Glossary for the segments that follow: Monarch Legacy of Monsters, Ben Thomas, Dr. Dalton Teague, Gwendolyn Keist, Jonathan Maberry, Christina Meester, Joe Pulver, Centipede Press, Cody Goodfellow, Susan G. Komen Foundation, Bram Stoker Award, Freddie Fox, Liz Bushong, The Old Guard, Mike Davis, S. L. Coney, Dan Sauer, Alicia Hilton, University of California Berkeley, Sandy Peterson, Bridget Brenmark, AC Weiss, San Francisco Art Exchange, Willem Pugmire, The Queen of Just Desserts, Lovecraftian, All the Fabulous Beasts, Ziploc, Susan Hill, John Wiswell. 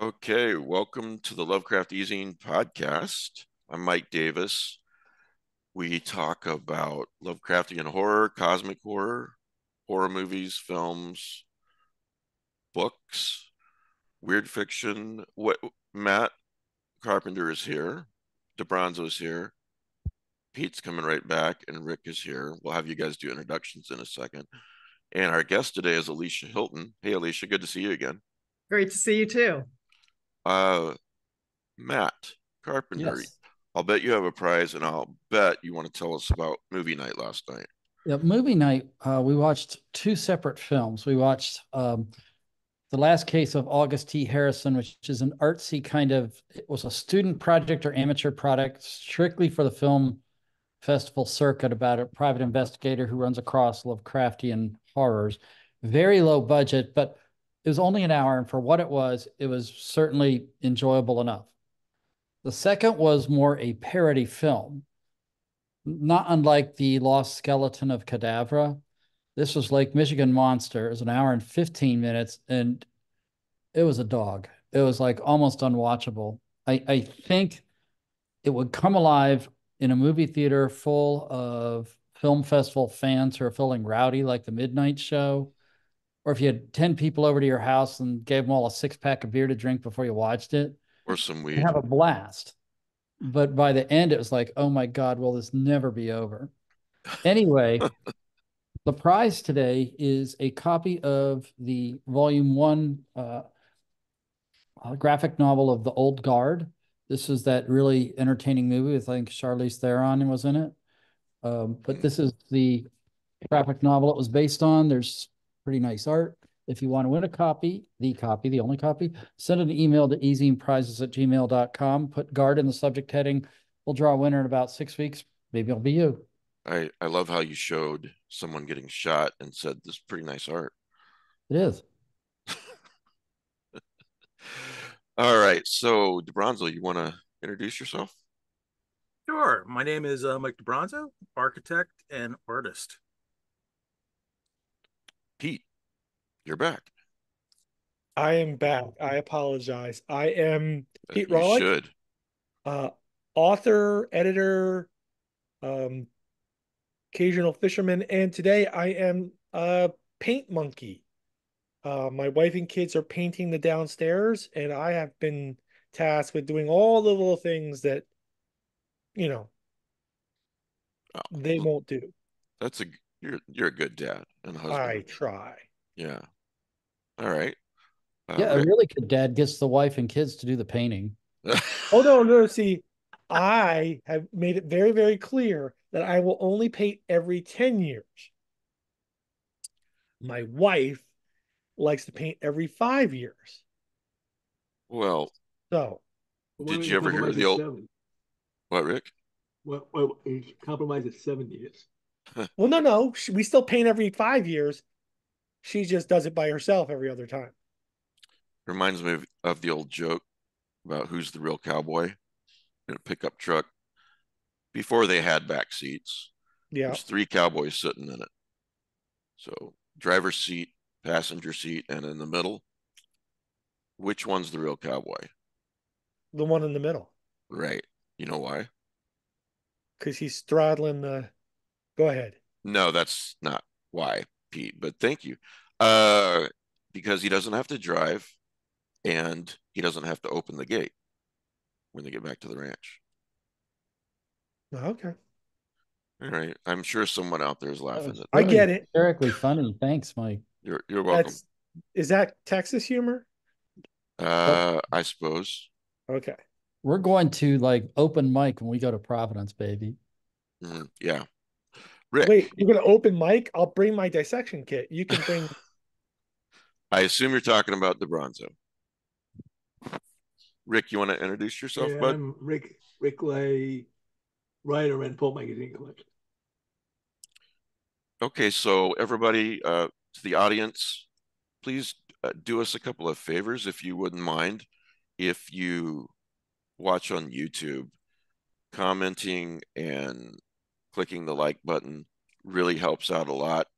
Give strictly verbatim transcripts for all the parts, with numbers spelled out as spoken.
Okay, welcome to the Lovecraft eZine podcast. I'm Mike Davis. We talk about Lovecraftian horror, cosmic horror, horror movies, films, books, weird fiction. What Matt Carpenter is here, DeBronzo is here, Pete's coming right back, and Rick is here. We'll have you guys do introductions in a second. And our guest today is Alicia Hilton. Hey, Alicia, good to see you again. Great to see you too. Uh, Matt Carpenter, yes. I'll bet you have a prize, and I'll bet you want to tell us about movie night last night. Yeah, movie night, uh, we watched two separate films. We watched um, The Last Case of August T Harrison, which is an artsy kind of, it was a student project or amateur product strictly for the film festival circuit about a private investigator who runs across Lovecraftian horrors. Very low budget, but it was only an hour, and for what it was, it was certainly enjoyable enough. The second was more a parody film, not unlike the Lost Skeleton of Cadavra. This was Lake Michigan Monster. It was an hour and fifteen minutes, and it was a dog. It was like almost unwatchable. I, I think it would come alive in a movie theater full of film festival fans who are feeling rowdy like the midnight show. Or if you had ten people over to your house and gave them all a six pack of beer to drink before you watched it, or some weed, have a blast. But by the end, it was like, oh my God, will this never be over? Anyway, the prize today is a copy of the volume one uh, graphic novel of The Old Guard. This is that really entertaining movie with, I think, Charlize Theron was in it. Um, but this is the graphic novel it was based on. There's pretty nice art. If you want to win a copy, the copy, the only copy, send an email to ezineprizes at gmail dot com. Put guard in the subject heading. We'll draw a winner in about six weeks. Maybe it'll be you. I, I love how you showed someone getting shot and said, this is pretty nice art. It is. All right. So, DeBronzo, you want to introduce yourself? Sure. My name is uh, Mike DeBronzo, architect and artist. Pete, you're back. I am back. I apologize. I am Pete Rawlik. You should. Uh, author, editor, um, occasional fisherman, and today I am a paint monkey. Uh, my wife and kids are painting the downstairs, and I have been tasked with doing all the little things that, you know, oh, they won't do. That's a You're you're a good dad and husband. I try. Yeah. All right. Uh, yeah, Rick. A really good dad gets the wife and kids to do the painting. Oh no, no, see, I have made it very, very clear that I will only paint every ten years. My wife likes to paint every five years. Well, so did you ever hear the old seven? What, Rick? Well, well, it's compromised at seven years. Well, no, no. We still paint every five years. She just does it by herself every other time. Reminds me of, of the old joke about who's the real cowboy in a pickup truck. Before they had back seats, yeah, there's three cowboys sitting in it. So driver's seat, passenger seat, and in the middle. Which one's the real cowboy? The one in the middle. Right. You know why? Because he's throttling the... Go ahead. No, that's not why, Pete, but thank you. Uh, because he doesn't have to drive, and he doesn't have to open the gate when they get back to the ranch. Okay. All right. I'm sure someone out there is laughing at that. I get it. Hysterically funny. Thanks, Mike. You're you're welcome. That's, is that Texas humor? Uh, I suppose. Okay. We're going to like open mic when we go to Providence, baby. Mm, yeah. Rick. Wait, you're going to open mic? I'll bring my dissection kit. You can bring... I assume you're talking about DeBronzo. Rick, you want to introduce yourself, yeah, bud? I'm Rick, Rick Lai, writer and Pulp Magazine collection. Okay, so everybody uh, to the audience, please uh, do us a couple of favors, if you wouldn't mind. If you watch on YouTube, commenting and clicking the like button really helps out a lot.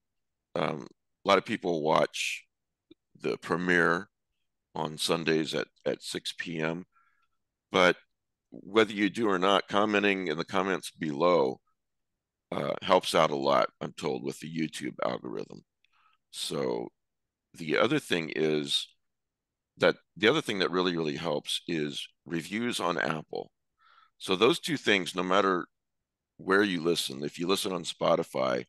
Um, a lot of people watch the premiere on Sundays at, at six p m But whether you do or not, commenting in the comments below uh, helps out a lot, I'm told, with the YouTube algorithm. So the other thing is that the other thing that really, really helps is reviews on Apple. So those two things, no matter where you listen, if you listen on Spotify,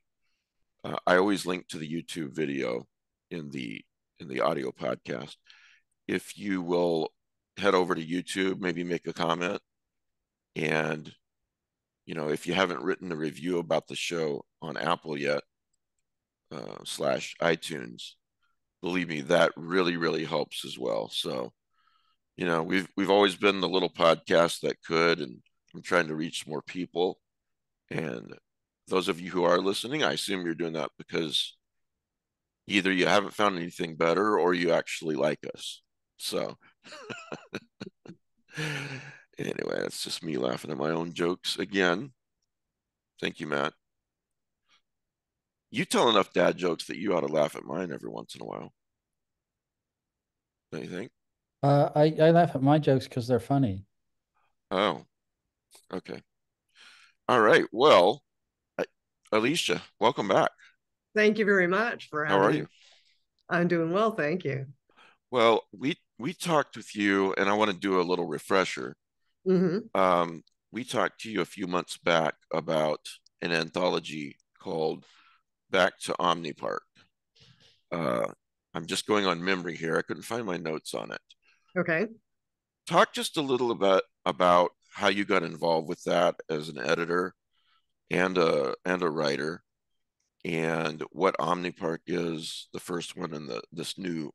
uh, I always link to the YouTube video in the in the audio podcast. If you will head over to YouTube, maybe make a comment. And, you know, if you haven't written a review about the show on Apple yet, uh, slash iTunes, believe me, that really, really helps as well. So, you know, we've, we've always been the little podcast that could, and I'm trying to reach more people. And those of you who are listening, I assume you're doing that because either you haven't found anything better or you actually like us. So anyway, that's just me laughing at my own jokes again. Thank you, Matt. You tell enough dad jokes that you ought to laugh at mine every once in a while. Don't you think? Uh, I, I laugh at my jokes because they're funny. Oh, okay. All right. Well, I, Alicia, welcome back. Thank you very much for having me. How are you? I'm doing well, thank you. Well, we we talked with you, and I want to do a little refresher. Mm-hmm. Um, we talked to you a few months back about an anthology called Back to Omni Park. Uh, I'm just going on memory here. I couldn't find my notes on it. Okay. Talk just a little about about how you got involved with that as an editor and a and a writer, and what Omni Park is, the first one, and the this new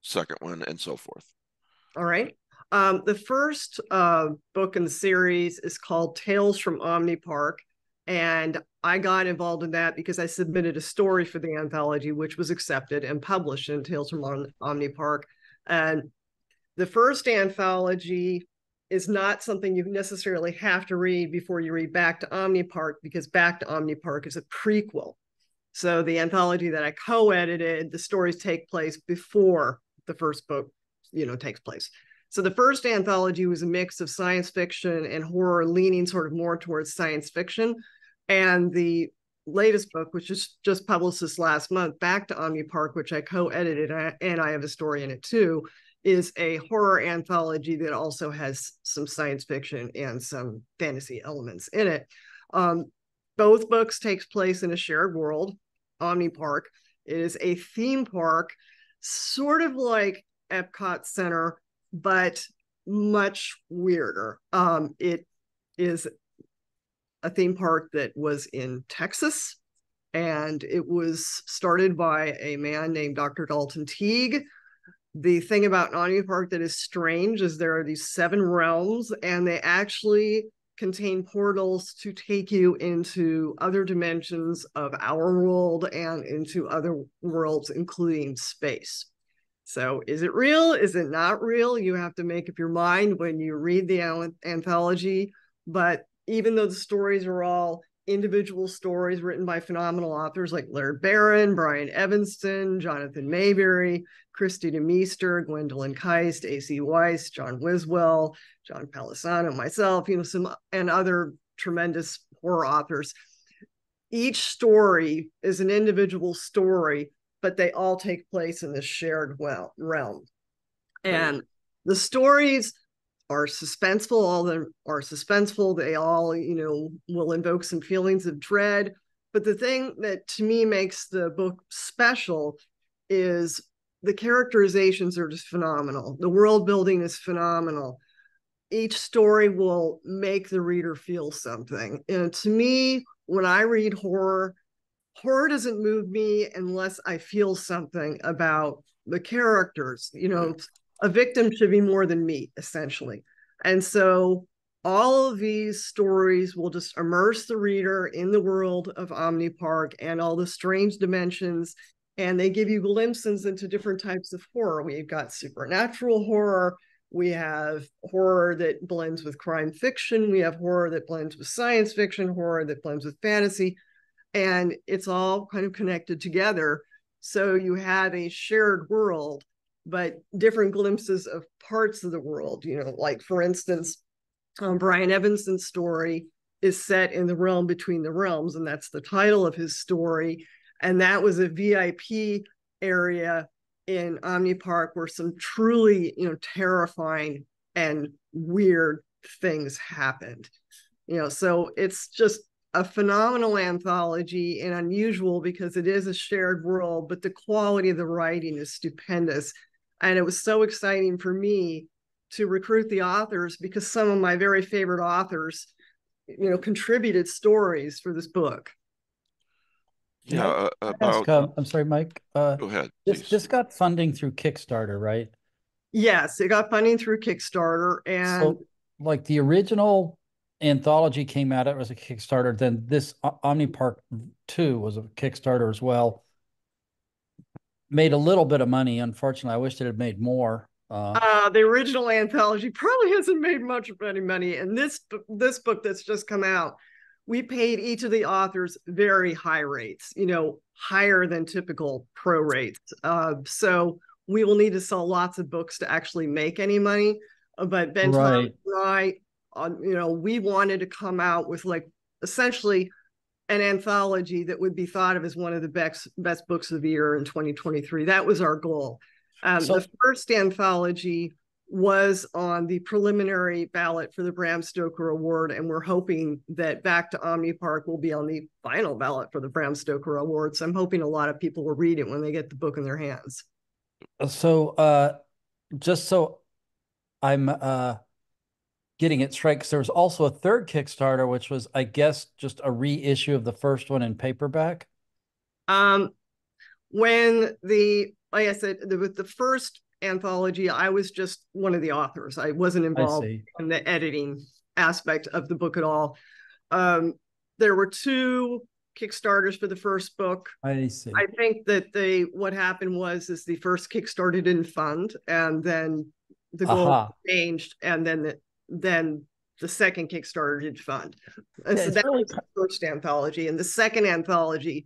second one, and so forth. All right. Um, the first uh, book in the series is called Tales from Omni Park, and I got involved in that because I submitted a story for the anthology, which was accepted and published in Tales from Omni Park. And the first anthology is not something you necessarily have to read before you read Back to Omni Park, because Back to Omni Park is a prequel. So the anthology that I co-edited, the stories take place before the first book, you know, takes place. So the first anthology was a mix of science fiction and horror, leaning sort of more towards science fiction. And the latest book, which is just published this last month, Back to Omni Park, which I co-edited, and I have a story in it too, is a horror anthology that also has some science fiction and some fantasy elements in it. Um, both books take place in a shared world. Omni Park is a theme park, sort of like Epcot Center, but much weirder. Um, it is a theme park that was in Texas, and it was started by a man named Doctor Dalton Teague. The thing about Omni Park that is strange is there are these seven realms, and they actually contain portals to take you into other dimensions of our world and into other worlds, including space. So is it real? Is it not real? You have to make up your mind when you read the anthology. But even though the stories are all individual stories written by phenomenal authors like Laird Barron, Brian Evanston, Jonathan Maberry, Christina Meester, Gwendolyn Keist, A C Weiss, John Wiswell, John Palisano, myself, you know, some and other tremendous horror authors. Each story is an individual story, but they all take place in this shared well realm. And right. The stories are suspenseful, all of them are suspenseful. They all, you know, will invoke some feelings of dread. But the thing that to me makes the book special is the characterizations are just phenomenal. The world building is phenomenal. Each story will make the reader feel something. And to me, when I read horror, horror doesn't move me unless I feel something about the characters, you know, mm-hmm. A victim should be more than meat, essentially. And so all of these stories will just immerse the reader in the world of Omni Park and all the strange dimensions. And they give you glimpses into different types of horror. We've got supernatural horror. We have horror that blends with crime fiction. We have horror that blends with science fiction, horror that blends with fantasy. And it's all kind of connected together. So you have a shared world but different glimpses of parts of the world. You know, like for instance, um, Brian Evanson's story is set in the realm between the realms, and that's the title of his story. And that was a V I P area in Omni Park where some truly, you know, terrifying and weird things happened. You know, so it's just a phenomenal anthology and unusual because it is a shared world, but the quality of the writing is stupendous. And it was so exciting for me to recruit the authors because some of my very favorite authors, you know, contributed stories for this book. Yeah, uh, about, uh, I'm sorry, Mike. Uh, go ahead. This, this got funding through Kickstarter, right? Yes, it got funding through Kickstarter. And so, like the original anthology came out, it was a Kickstarter. Then this Omni Park two was a Kickstarter as well. Made a little bit of money. Unfortunately, I wish it had made more. Uh, uh, the original anthology probably hasn't made much any money. And this this book that's just come out, we paid each of the authors very high rates, you know, higher than typical pro rates. Uh, so we will need to sell lots of books to actually make any money. But Ben Thomas and I, uh, you know, we wanted to come out with like essentially an anthology that would be thought of as one of the best, best books of the year in twenty twenty-three. That was our goal. Um, so the first anthology was on the preliminary ballot for the Bram Stoker Award, and we're hoping that Back to Omni Park will be on the final ballot for the Bram Stoker Award. So I'm hoping a lot of people will read it when they get the book in their hands. So uh, just so I'm uh, getting it straight, because there was also a third Kickstarter, which was, I guess, just a reissue of the first one in paperback. Um, when the, like I said, the, with the first anthology, I was just one of the authors. I wasn't involved I in the editing aspect of the book at all. Um, there were two Kickstarters for the first book. I see. I think that they what happened was is the first Kickstarter didn't fund, and then the goal Aha. changed, and then the, then the second Kickstarter did fund. And yeah, so that really was the first anthology. And the second anthology,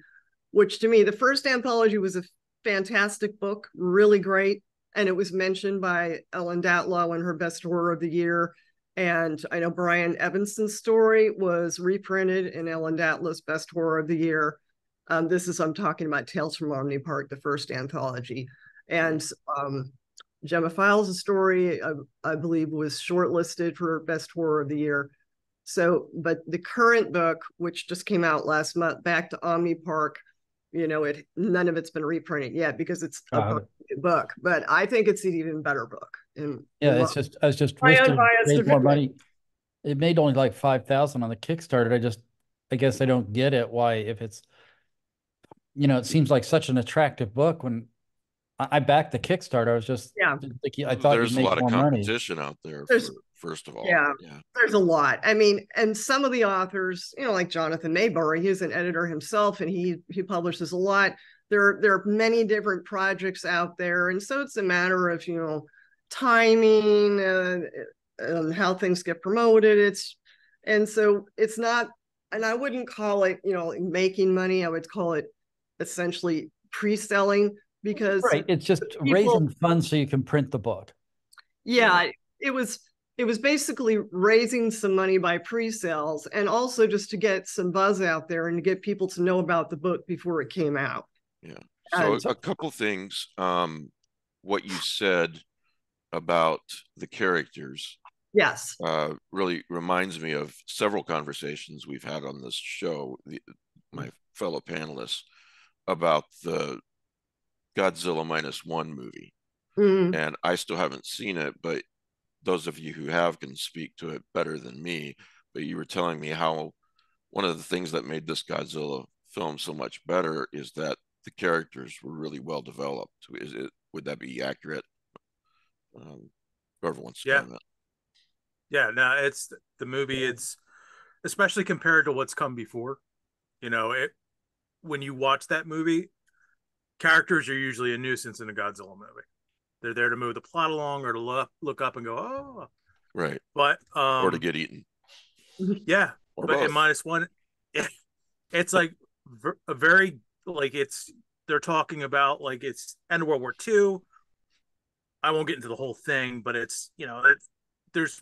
which to me, the first anthology was a fantastic book, really great. And it was mentioned by Ellen Datlow in her best horror of the year. And I know Brian Evanson's story was reprinted in Ellen Datlow's best horror of the year. Um, this is, I'm talking about Tales from Omni Park, the first anthology. And um, Gemma Files' story, I, I believe, was shortlisted for best horror of the year. So, but the current book, which just came out last month, Back to Omni Park, you know, it none of it's been reprinted yet because it's uh, a book, but I think it's an even better book. And yeah, it's just I was just it made more money. It made only like five thousand on the Kickstarter. I just I guess I don't get it. Why, if it's, you know, it seems like such an attractive book. When I, I backed the Kickstarter, I was just yeah. I thought there's a lot of competition money. out there. There's, for, first of all, yeah, yeah, there's a lot. I mean, and some of the authors, you know, like Jonathan Maberry, he's an editor himself, and he he publishes a lot. There, there are many different projects out there. And so it's a matter of, you know, timing and, and how things get promoted. It's, and so it's not, and I wouldn't call it, you know, making money. I would call it essentially pre-selling because. Right. It's just people, raising funds so you can print the book. Yeah. It was, it was basically raising some money by pre-sales and also just to get some buzz out there and to get people to know about the book before it came out. Yeah. So a couple things. Um, what you said about the characters, yes, uh, really reminds me of several conversations we've had on this show, the, my fellow panelists, about the Godzilla Minus One movie, mm-hmm. and I still haven't seen it, but those of you who have can speak to it better than me. But you were telling me how one of the things that made this Godzilla film so much better is that the characters were really well developed. Is it, would that be accurate? Um, whoever wants to yeah. comment. Yeah, no, it's the movie. It's especially compared to what's come before. You know, it when you watch that movie, characters are usually a nuisance in a Godzilla movie. They're there to move the plot along or to look, look up and go, oh, right. But um, or to get eaten. Yeah, or but both. In Minus One, it's like a very. Like it's, they're talking about like it's end of World War Two. I won't get into the whole thing, but it's, you know, it, there's,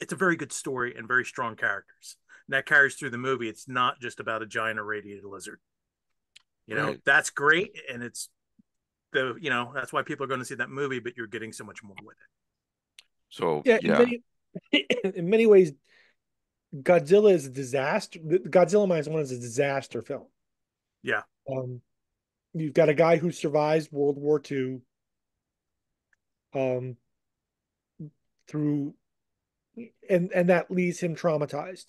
it's a very good story and very strong characters. And that carries through the movie. It's not just about a giant irradiated lizard. You know, right. That's great. And it's the, you know, that's why people are going to see that movie, but you're getting so much more with it. So, yeah. yeah. In, many, in many ways, Godzilla is a disaster. Godzilla Minus One is a disaster film. Yeah. Um, you've got a guy who survives World War Two um, through, and, and that leaves him traumatized.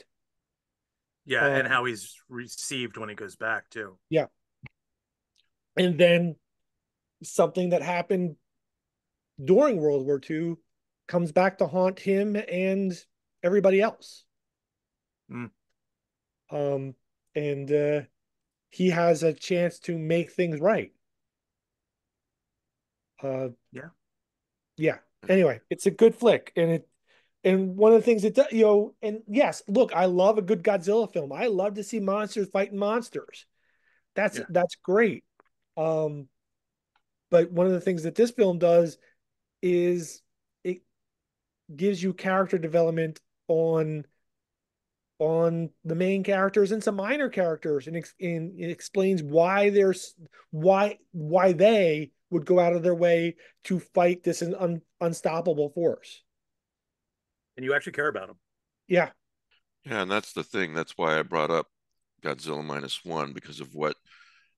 Yeah, um, and how he's received when he goes back, too. Yeah. And then something that happened during World War Two comes back to haunt him and everybody else. Mm. Um, and uh, he has a chance to make things right. Uh, yeah. Yeah. Anyway, it's a good flick. And it, and one of the things it does, you know, and yes, look, I love a good Godzilla film. I love to see monsters fighting monsters. That's, yeah. that's great. Um, but one of the things that this film does is it gives you character development on, on the main characters and some minor characters, and, ex and it explains why there's why, why they would go out of their way to fight this un unstoppable force. And you actually care about them. Yeah. Yeah. And that's the thing. That's why I brought up Godzilla Minus One, because of what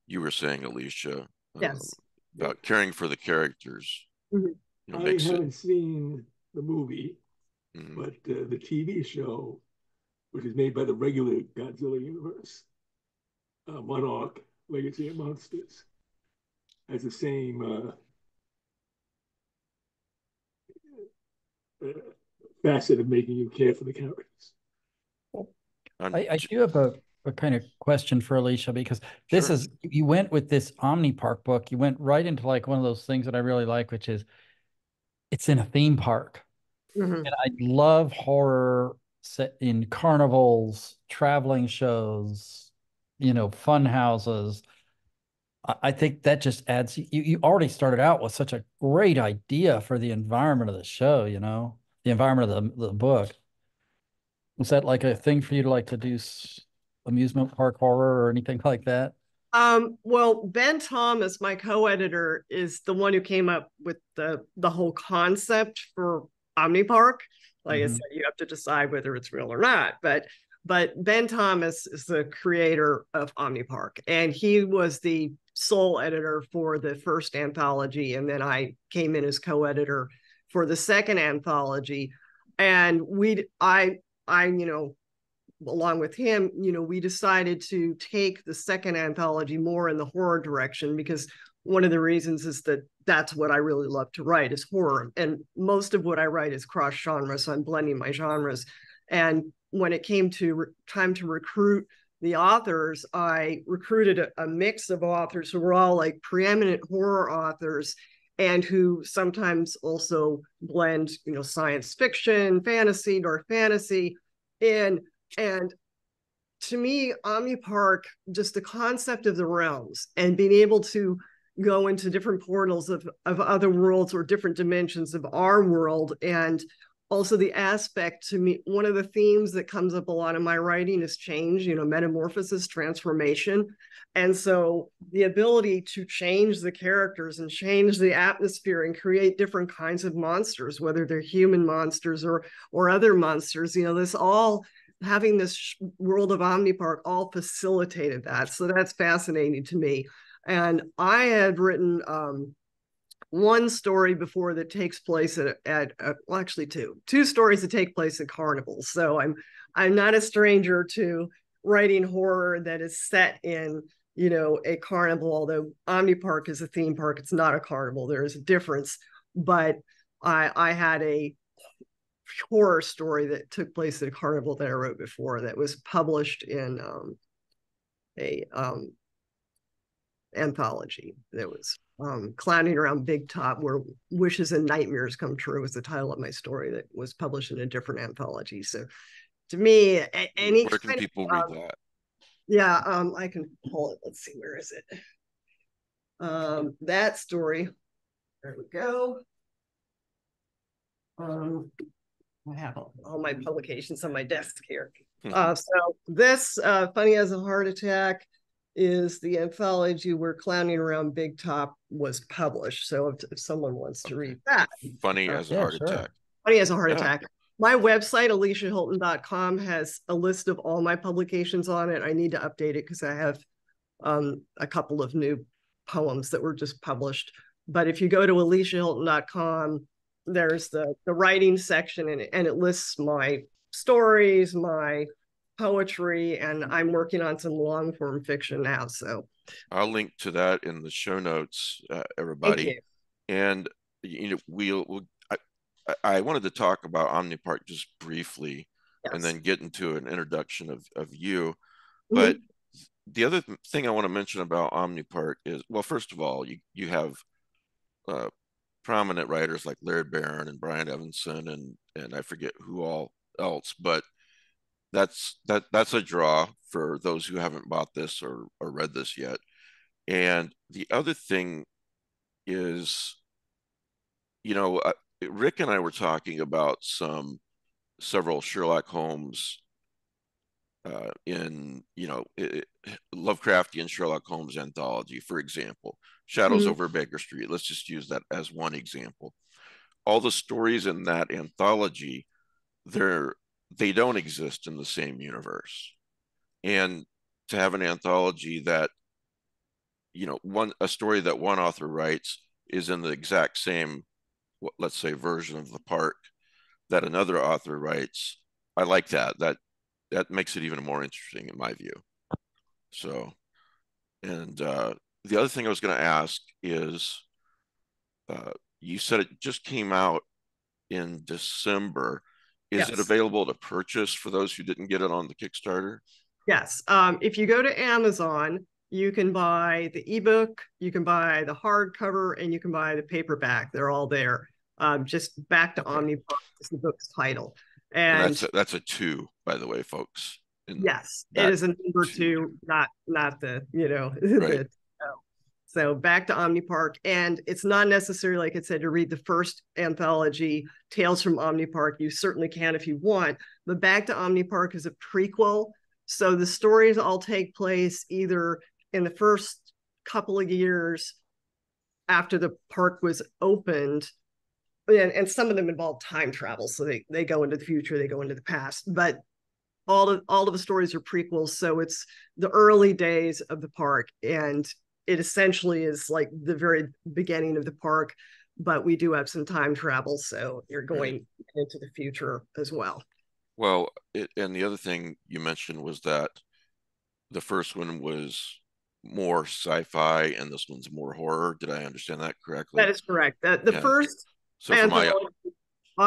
you were saying, Alicia, yes. uh, about caring for the characters. Mm-hmm. You know, I makes haven't it... seen the movie, mm-hmm. but uh, the T V show, which is made by the regular Godzilla universe, uh, Monarch, Legacy of Monsters, has the same uh, uh, facet of making you care for the characters. I, I do have a, a kind of question for Alicia, because this sure. is, you went with this Omni Park book, you went right into like one of those things that I really like, which is it's in a theme park. Mm-hmm. And I love horror set in carnivals, traveling shows, you know, fun houses. I, I think that just adds, you, you already started out with such a great idea for the environment of the show, you know? The environment of the, the book. Was that like a thing for you to like to do amusement park horror or anything like that? Um, well, Ben Thomas, my co-editor, is the one who came up with the, the whole concept for Omni Park. Like mm-hmm. I said, you have to decide whether it's real or not. But but Ben Thomas is the creator of Omni Park, and he was the sole editor for the first anthology, and then I came in as co-editor for the second anthology. And we, I, I, you know, along with him, you know, we decided to take the second anthology more in the horror direction, because one of the reasons is that that's what I really love to write is horror. And most of what I write is cross genre. So I'm blending my genres. And when it came to time to recruit the authors, I recruited a, a mix of authors who were all like preeminent horror authors, and who sometimes also blend, you know, science fiction, fantasy, dark fantasy in. And to me, Omni Park, just the concept of the realms and being able to go into different portals of, of other worlds or different dimensions of our world. And also the aspect to me, one of the themes that comes up a lot in my writing is change, you know, metamorphosis, transformation. And so the ability to change the characters and change the atmosphere and create different kinds of monsters, whether they're human monsters or, or other monsters, you know, this all having this world of Omni Park all facilitated that. So that's fascinating to me. And I had written, um, one story before that takes place at, at uh, well, actually two, two stories that take place at carnivals. So I'm, I'm not a stranger to writing horror that is set in, you know, a carnival, although Omni Park is a theme park. It's not a carnival. There is a difference, but I, I had a horror story that took place at a carnival that I wrote before that was published in, um, a, um, anthology that was, um Clowning Around Big Top, Where Wishes and Nightmares Come True was the title of my story that was published in a different anthology. So to me, any where can kind people of, read um, that? Yeah, um I can pull it. Let's see, where is it? Um that story, there we go. Um, I have all my publications on my desk here. Uh, so this, uh, Funny as a Heart Attack, is the anthology where Clowning Around Big Top was published. So if, if someone wants to read that. Funny uh, as a yeah, Heart sure. Attack. Funny as a Heart yeah. Attack. My website, alicia hilton dot com, has a list of all my publications on it. I need to update it because I have um, a couple of new poems that were just published. But if you go to alicia hilton dot com, there's the, the writing section, and, and it lists my stories, my poetry, and I'm working on some long form fiction now. So I'll link to that in the show notes, uh, everybody. You. And you know, we'll, we'll I, I wanted to talk about Omni Park just briefly, yes. and then get into an introduction of, of you. But mm-hmm. the other th- thing I want to mention about Omni Park is, well, first of all, you, you have uh, prominent writers like Laird Barron and Brian Evanson, and, and I forget who all else, but that's that that's a draw for those who haven't bought this or, or read this yet. And the other thing is, you know, uh, Rick and I were talking about some several Sherlock Holmes uh, in, you know, it, Lovecraftian Sherlock Holmes anthology, for example, Shadows mm-hmm. Over Baker Street. Let's just use that as one example. All the stories in that anthology, they're they don't exist in the same universe. And to have an anthology that, you know, one a story that one author writes is in the exact same, let's say, version of the park that another author writes, I like that. That that makes it even more interesting in my view. So, and uh, the other thing I was going to ask is, uh, you said it just came out in December. Is yes. it available to purchase for those who didn't get it on the Kickstarter? Yes. Um, if you go to Amazon, you can buy the ebook, you can buy the hardcover, and you can buy the paperback. They're all there. Um, just Back to okay. Omni Park is the book's title. And, and that's, a, that's a two, by the way, folks. In yes, it is a number two, two not not the, you know. Right. the, so. so Back to Omni Park. And it's not necessary, like I said, to read the first anthology, Tales from Omni Park. You certainly can if you want. But Back to Omni Park is a prequel. So the stories all take place either in the first couple of years after the park was opened, and, and some of them involve time travel. So they, they go into the future, they go into the past, but all of, all of the stories are prequels. So it's the early days of the park, and it essentially is like the very beginning of the park, but we do have some time travel, so you're going into the future as well. Well, it, and the other thing you mentioned was that the first one was more sci-fi, and this one's more horror. Did I understand that correctly? That is correct. That the yeah. first so anthology my...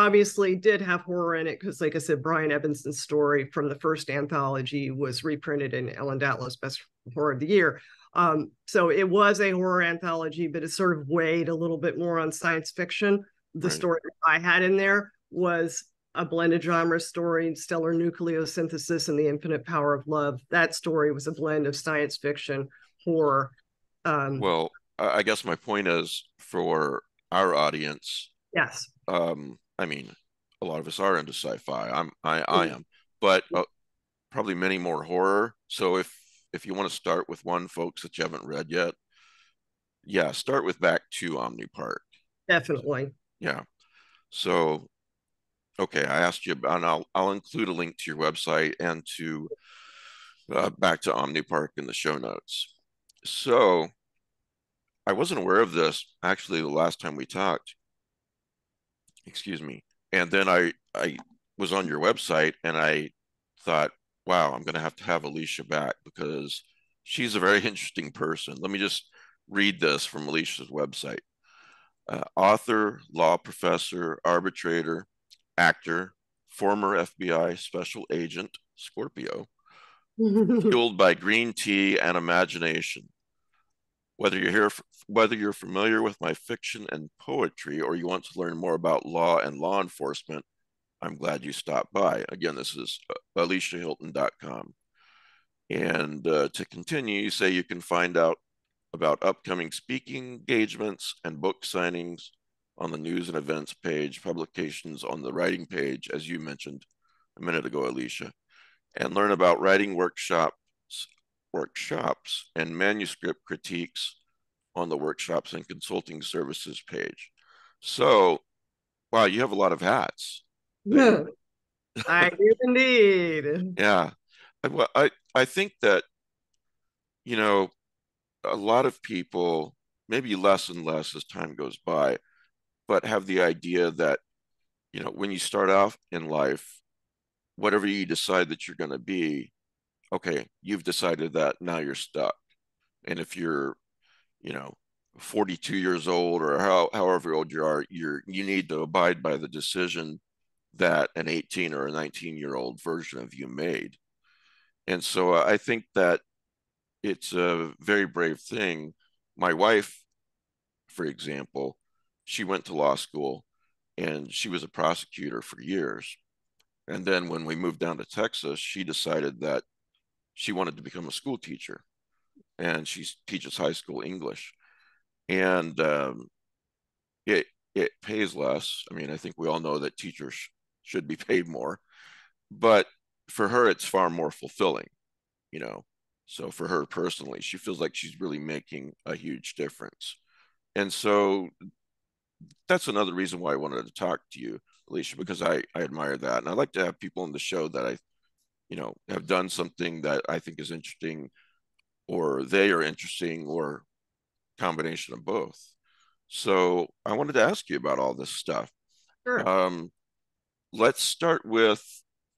obviously did have horror in it, because, like I said, Brian Evanson's story from the first anthology was reprinted in Ellen Datlow's Best Horror of the Year. Um, so it was a horror anthology, but it sort of weighed a little bit more on science fiction. The right. story I had in there was a blended genre story, Stellar Nucleosynthesis and the Infinite Power of Love. That story was a blend of science fiction, horror. Um, well, I guess my point is, for our audience, yes. Um, I mean, a lot of us are into sci-fi. I'm, I, I am, but uh, probably many more horror. So if, If you want to start with one, folks, that you haven't read yet, yeah, start with Back to Omni Park. Definitely. Yeah. So, okay, I asked you, and I'll I'll include a link to your website and to uh, Back to Omni Park in the show notes. So, I wasn't aware of this actually the last time we talked. Excuse me. And then I I was on your website, and I thought, wow, I'm going to have to have Alicia back, because she's a very interesting person. Let me just read this from Alicia's website. Uh, author, law professor, arbitrator, actor, former F B I special agent, Scorpio, fueled by green tea and imagination. Whether you're here, whether you're familiar with my fiction and poetry, or you want to learn more about law and law enforcement, I'm glad you stopped by. Again, this is alicia hilton dot com. And uh, to continue, you say you can find out about upcoming speaking engagements and book signings on the news and events page, publications on the writing page, as you mentioned a minute ago, Alicia, and learn about writing workshops, workshops and manuscript critiques on the workshops and consulting services page. So, wow, you have a lot of hats. Yeah. I do indeed. Yeah. I, I, I think that, you know, a lot of people, maybe less and less as time goes by, but have the idea that, you know, when you start out in life, whatever you decide that you're going to be, okay, you've decided that, now you're stuck. And if you're, you know, forty-two years old or how, however old you are, you're, you need to abide by the decision that an eighteen or a nineteen year old version of you made. And so uh, I think that it's a very brave thing. My wife, for example, she went to law school and she was a prosecutor for years. And then when we moved down to Texas, she decided that she wanted to become a school teacher, and she teaches high school English. And um, it it pays less. I mean, I think we all know that teachers sh should be paid more, but for her, it's far more fulfilling, you know. So for her personally, she feels like she's really making a huge difference. And so that's another reason why I wanted to talk to you, Alicia, because I, I admire that. And I like to have people on the show that I, you know, have done something that I think is interesting, or they are interesting, or combination of both. So I wanted to ask you about all this stuff. Sure. Um, let's start with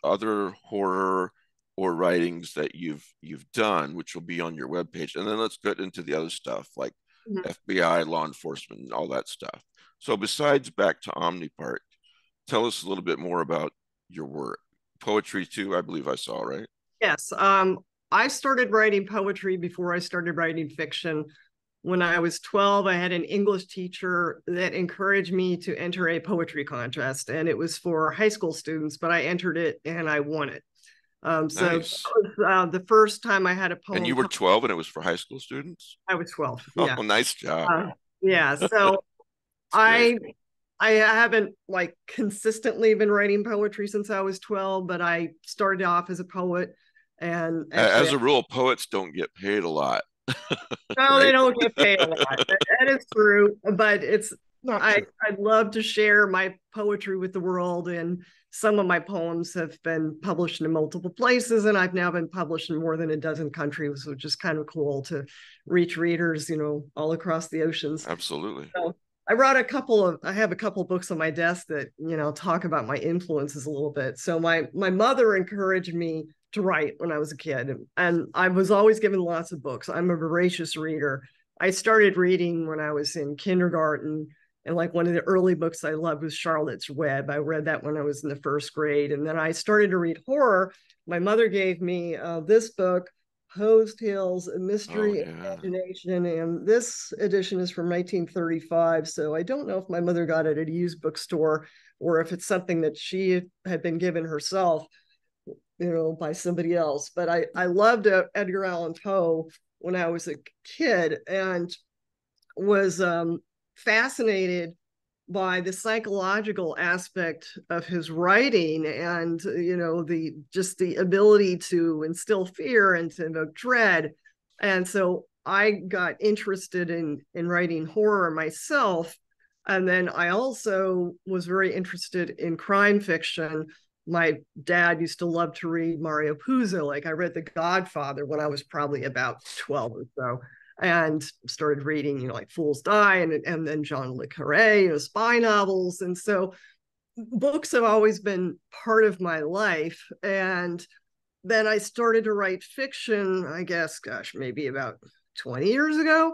other horror or writings that you've you've done, which will be on your webpage, and then let's get into the other stuff like mm-hmm. F B I, law enforcement, and all that stuff. So besides Back to Omni Park, tell us a little bit more about your work. Poetry too, I believe I saw, right? Yes. Um, I started writing poetry before I started writing fiction. When I was twelve, I had an English teacher that encouraged me to enter a poetry contest, and it was for high school students, but I entered it and I won it. Um, so nice. That was uh, the first time I had a poem. And you were twelve and it was for high school students? I was twelve. Yeah. Oh, nice job. Uh, yeah. So I, I haven't like consistently been writing poetry since I was twelve, but I started off as a poet. And, and as yeah. a rule, poets don't get paid a lot. No, right? They don't get paid a lot. That, that is true, but it's not I, true. I'd love to share my poetry with the world, and some of my poems have been published in multiple places, and I've now been published in more than a dozen countries, which is kind of cool to reach readers, you know, all across the oceans. Absolutely. So I wrote a couple of, I have a couple of books on my desk that, you know, talk about my influences a little bit. So my my mother encouraged me to write when I was a kid. And I was always given lots of books. I'm a voracious reader. I started reading when I was in kindergarten. And like one of the early books I loved was Charlotte's Web. I read that when I was in the first grade. And then I started to read horror. My mother gave me uh, this book, Hosed Hills, A Mystery and oh, yeah. Imagination. And this edition is from nineteen thirty-five. So I don't know if my mother got it at a used bookstore or if it's something that she had been given herself, you know, by somebody else. But I, I loved uh, Edgar Allan Poe when I was a kid, and was um, fascinated by the psychological aspect of his writing, and, you know, the just the ability to instill fear and to invoke dread. And so I got interested in, in writing horror myself. And then I also was very interested in crime fiction. My dad used to love to read Mario Puzo. Like I read The Godfather when I was probably about twelve or so, and started reading, you know, like Fools Die, and, and then John Le Carré, you know, spy novels. And so books have always been part of my life. And then I started to write fiction, I guess, gosh, maybe about twenty years ago.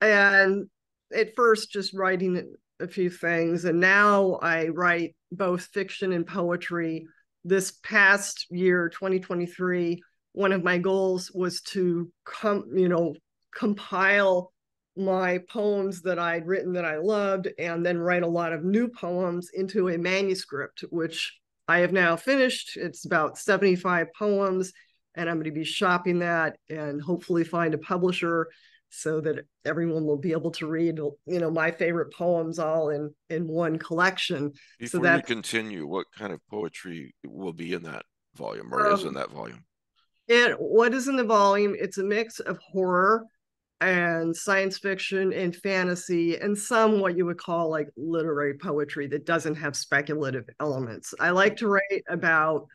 And at first just writing a few things. And now I write both fiction and poetry. This past year, twenty twenty-three, one of my goals was to come, you know, compile my poems that I'd written that I loved, and then write a lot of new poems into a manuscript, which I have now finished. It's about seventy-five poems, and I'm going to be shopping that and hopefully find a publisher so that everyone will be able to read, you know, my favorite poems all in, in one collection. Before so that, you continue, what kind of poetry will be in that volume or um, is in that volume? It, what is in the volume? It's a mix of horror and science fiction and fantasy and some what you would call like literary poetry that doesn't have speculative elements. I like to write about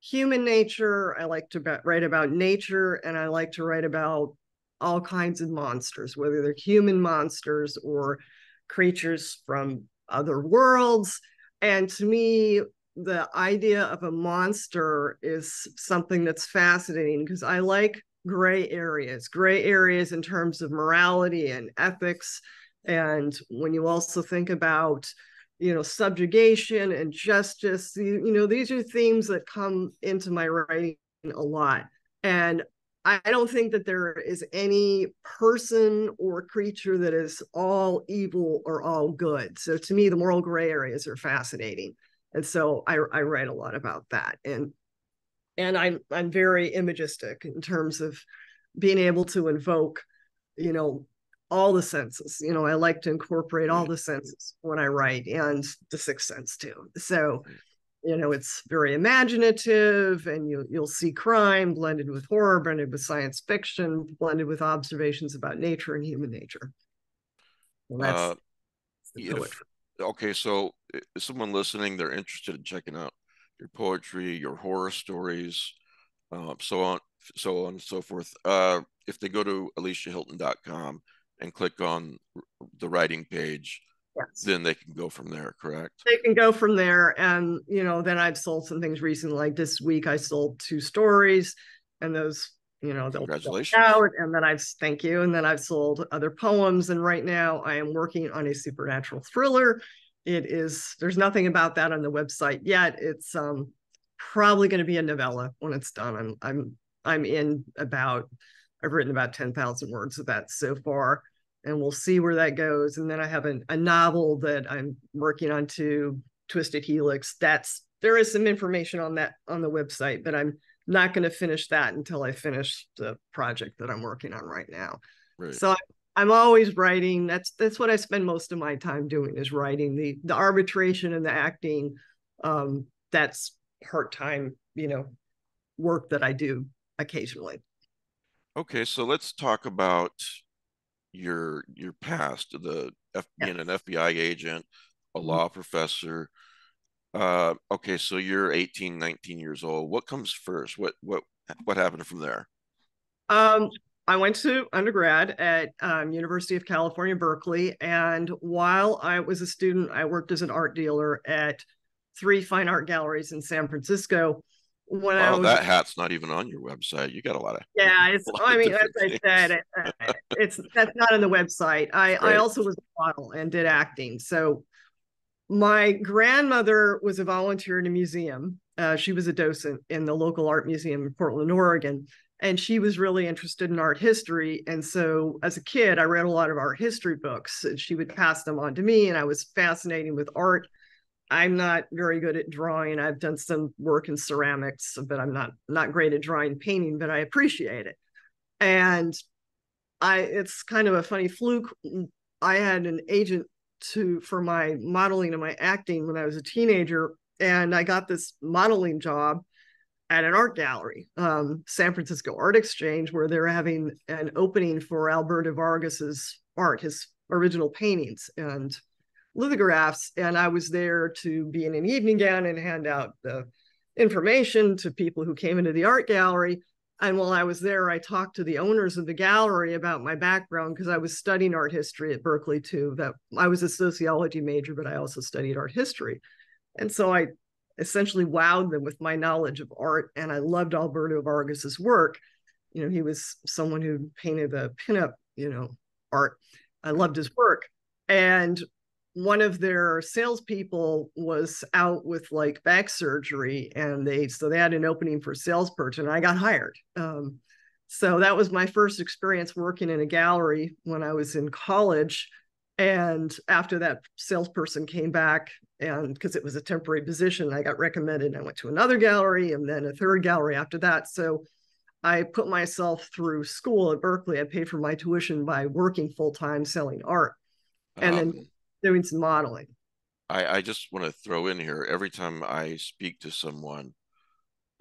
human nature. I like to be- write about nature, and I like to write about all kinds of monsters, whether they're human monsters or creatures from other worlds. And to me, the idea of a monster is something that's fascinating because I like gray areas, gray areas in terms of morality and ethics. And when you also think about, you know, subjugation and justice, you, you know, these are themes that come into my writing a lot. And I don't think that there is any person or creature that is all evil or all good. So to me, the moral gray areas are fascinating. And so I, I write a lot about that. And and I'm I'm very imagistic in terms of being able to invoke, you know, all the senses. You know, I like to incorporate all the senses when I write, and the sixth sense too. So, you know, it's very imaginative, and you, you'll see crime blended with horror, blended with science fiction, blended with observations about nature and human nature. Well, that's, uh, that's the poetry. If, okay, so if someone listening, they're interested in checking out your poetry, your horror stories, uh, so on, so on and so forth. Uh, if they go to alicia hilton dot com and click on the writing page, yes, then they can go from there, correct? They can go from there. And, you know, then I've sold some things recently. Like this week, I sold two stories, and those, you know, they'll Congratulations. out. And then I've, thank you. And then I've sold other poems. And right now I am working on a supernatural thriller. It is, there's nothing about that on the website yet. It's um, probably going to be a novella when it's done. I'm, I'm, I'm in about, I've written about ten thousand words of that so far. And we'll see where that goes. And then I have an, a novel that I'm working on too, Twisted Helix. That's, there is some information on that on the website, but I'm not going to finish that until I finish the project that I'm working on right now. Right. So I, I'm always writing. That's that's what I spend most of my time doing, is writing. The the arbitration and the acting, um, that's part-time, you know, work that I do occasionally. Okay, so let's talk about your your past, the F, yes. being an F B I agent, a law mm-hmm. professor. Uh, okay, so you're eighteen, nineteen years old. What comes first? What what what happened from there? Um, I went to undergrad at um, University of California, Berkeley. And while I was a student, I worked as an art dealer at three fine art galleries in San Francisco. When wow, I was, that hat's not even on your website. You got a lot of yeah. It's I mean, as I said, it's that's not on the website. I right. I also was a model and did acting. So my grandmother was a volunteer in a museum. Uh, she was a docent in the local art museum in Portland, Oregon, and she was really interested in art history. And so as a kid, I read a lot of art history books, and she would pass them on to me. And I was fascinated with art. I'm not very good at drawing. I've done some work in ceramics, but I'm not not great at drawing, painting, but I appreciate it. And I, it's kind of a funny fluke. I had an agent to for my modeling and my acting when I was a teenager, and I got this modeling job at an art gallery, um, San Francisco Art Exchange, where they're having an opening for Alberto Vargas's art, his original paintings and lithographs, and I was there to be in an evening gown and hand out the information to people who came into the art gallery. And while I was there, I talked to the owners of the gallery about my background, because I was studying art history at Berkeley too. That I was a sociology major, but I also studied art history. And so I essentially wowed them with my knowledge of art, and I loved Alberto Vargas's work. You know, he was someone who painted the pinup, you know, art. I loved his work. And one of their salespeople was out with like back surgery, and they so they had an opening for a salesperson. And I got hired. Um, so that was my first experience working in a gallery when I was in college. And after that salesperson came back, and because it was a temporary position, I got recommended. And I went to another gallery, and then a third gallery after that. So I put myself through school at Berkeley. I paid for my tuition by working full-time selling art and um, then doing some modeling. I, I just want to throw in here, every time I speak to someone,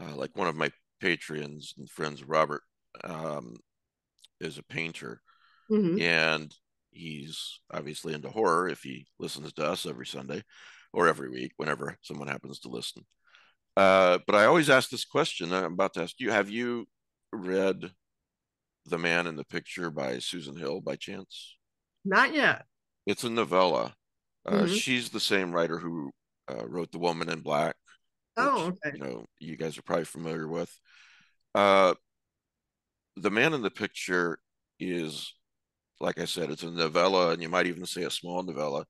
uh, like one of my patrons and friends, Robert, um, is a painter. Mm-hmm. And he's obviously into horror if he listens to us every Sunday or every week, whenever someone happens to listen. Uh, but I always ask this question. I'm about to ask you, have you read The Man in the Picture by Susan Hill by chance? Not yet. It's a novella. Uh, mm-hmm. She's the same writer who uh, wrote The Woman in Black. Which, oh, okay. You know, you guys are probably familiar with. Uh, The Man in the Picture is, like I said, it's a novella, and you might even say a small novella,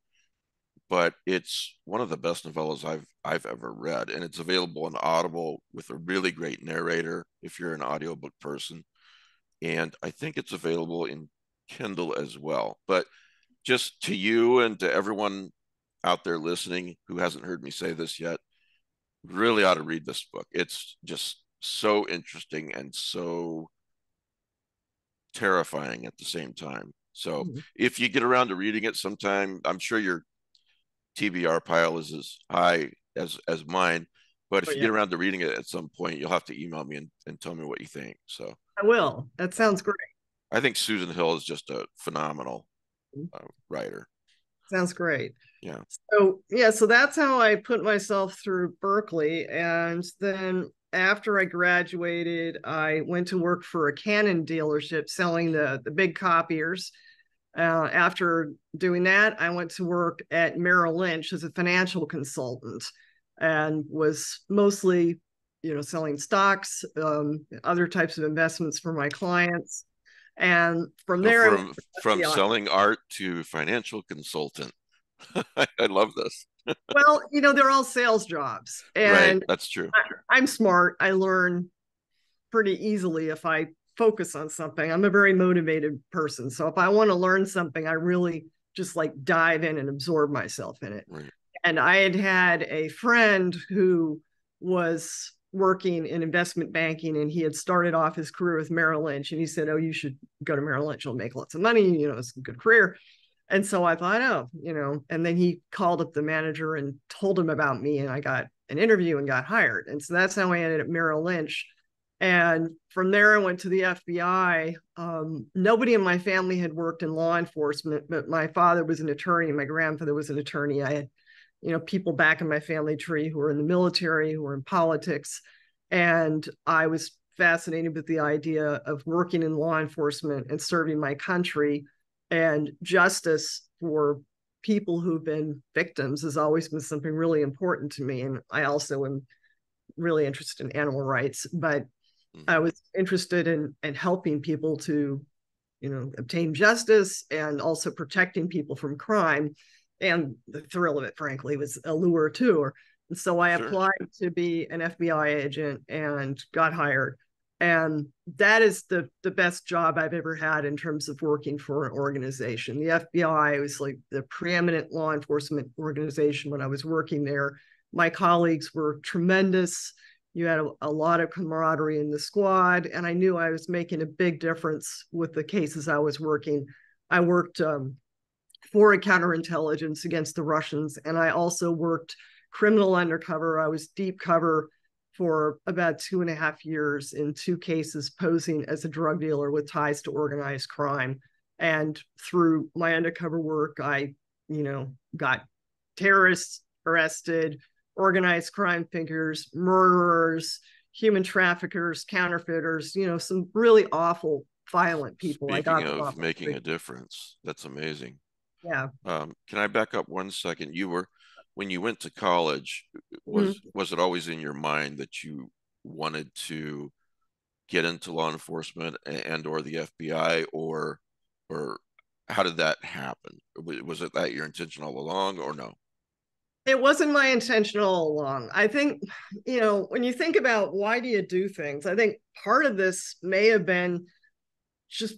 but it's one of the best novellas I've I've ever read, and it's available on Audible with a really great narrator if you're an audiobook person. And I think it's available in Kindle as well. But just to you and to everyone out there listening who hasn't heard me say this yet, really ought to read this book. It's just so interesting and so terrifying at the same time. So mm-hmm. if you get around to reading it sometime, I'm sure you're T B R pile is as high as as mine, but if oh, yeah. you get around to reading it at some point, you'll have to email me and, and tell me what you think. So I will. That sounds great. I think Susan Hill is just a phenomenal uh, writer. Sounds great. Yeah. So yeah, so that's how I put myself through Berkeley, and then after I graduated, I went to work for a Canon dealership selling the the big copiers. Uh, after doing that, I went to work at Merrill Lynch as a financial consultant, and was mostly, you know, selling stocks, um, other types of investments for my clients. And from so there, from, from selling art to financial consultant, I, I love this. Well, you know, they're all sales jobs, and right, that's true. I, I'm smart. I learn pretty easily if I focus on something. I'm a very motivated person. So if I want to learn something, I really just like dive in and absorb myself in it. Right. And I had had a friend who was working in investment banking, and he had started off his career with Merrill Lynch. And he said, oh, you should go to Merrill Lynch. You'll make lots of money. You know, it's a good career. And so I thought, oh, you know, and then he called up the manager and told him about me. And I got an interview and got hired. And so that's how I ended up Merrill Lynch. And from there, I went to the F B I. Um, nobody in my family had worked in law enforcement, but my father was an attorney. My grandfather was an attorney. I had, you know, people back in my family tree who were in the military, who were in politics. And I was fascinated with the idea of working in law enforcement and serving my country. And justice for people who've been victims has always been something really important to me. And I also am really interested in animal rights, but I was interested in, in helping people to, you know, obtain justice, and also protecting people from crime. And the thrill of it, frankly, was a lure too. And so I sure. applied to be an F B I agent and got hired. And that is the, the best job I've ever had in terms of working for an organization. The F B I was like the preeminent law enforcement organization when I was working there. My colleagues were tremendous. You had a, a lot of camaraderie in the squad, and I knew I was making a big difference with the cases I was working. I worked um, for a counterintelligence against the Russians, and I also worked criminal undercover. I was deep cover for about two and a half years in two cases, posing as a drug dealer with ties to organized crime. And through my undercover work, I, you know, got terrorists arrested, organized crime figures, murderers, human traffickers, counterfeiters, you know, some really awful, violent people. Speaking I got of making people. a difference. That's amazing. Yeah. Um, can I back up one second? You were, when you went to college, was, mm-hmm. was it always in your mind that you wanted to get into law enforcement and, and or the F B I, or, or how did that happen? Was it that your intention all along, or no? It wasn't my intention all along. I think, you know, when you think about why do you do things, I think part of this may have been just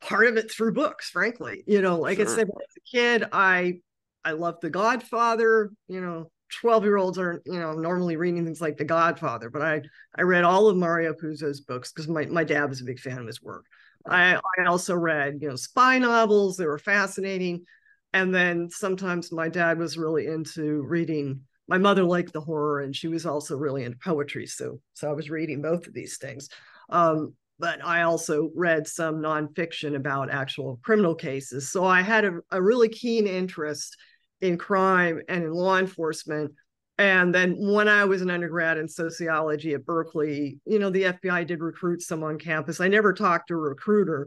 part of it through books, frankly. You know, like sure. I said, as a kid, I I loved The Godfather, you know, twelve year olds are, you know, normally reading things like The Godfather, but I, I read all of Mario Puzo's books because my, my dad was a big fan of his work. I, I also read, you know, spy novels. They were fascinating. And then sometimes my dad was really into reading. My mother liked the horror, and she was also really into poetry. So, so I was reading both of these things. Um, but I also read some nonfiction about actual criminal cases. So I had a, a really keen interest in crime and in law enforcement. And then when I was an undergrad in sociology at Berkeley, you know, the F B I did recruit some on campus. I never talked to a recruiter,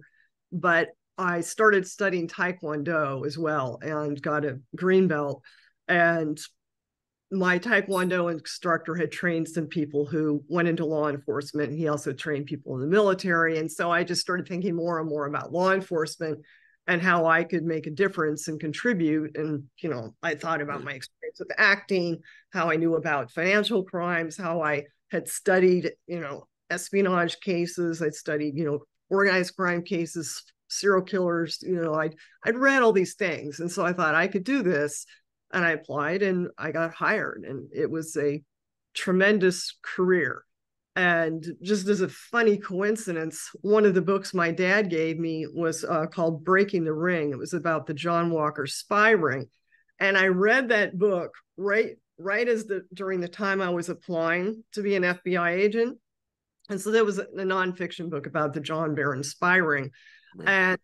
but I started studying Taekwondo as well and got a green belt. And my Taekwondo instructor had trained some people who went into law enforcement. He also trained people in the military. And so I just started thinking more and more about law enforcement and how I could make a difference and contribute. And, you know, I thought about my experience with acting, how I knew about financial crimes, how I had studied, you know, espionage cases. I'd studied, you know, organized crime cases, serial killers. You know, I'd, I'd read all these things. And so I thought I could do this. And I applied and I got hired. And it was a tremendous career. And just as a funny coincidence, one of the books my dad gave me was uh, called Breaking the Ring. It was about the John Walker spy ring. And I read that book right, right as the during the time I was applying to be an F B I agent. And so that was a, a nonfiction book about the John Barron spy ring. Right. And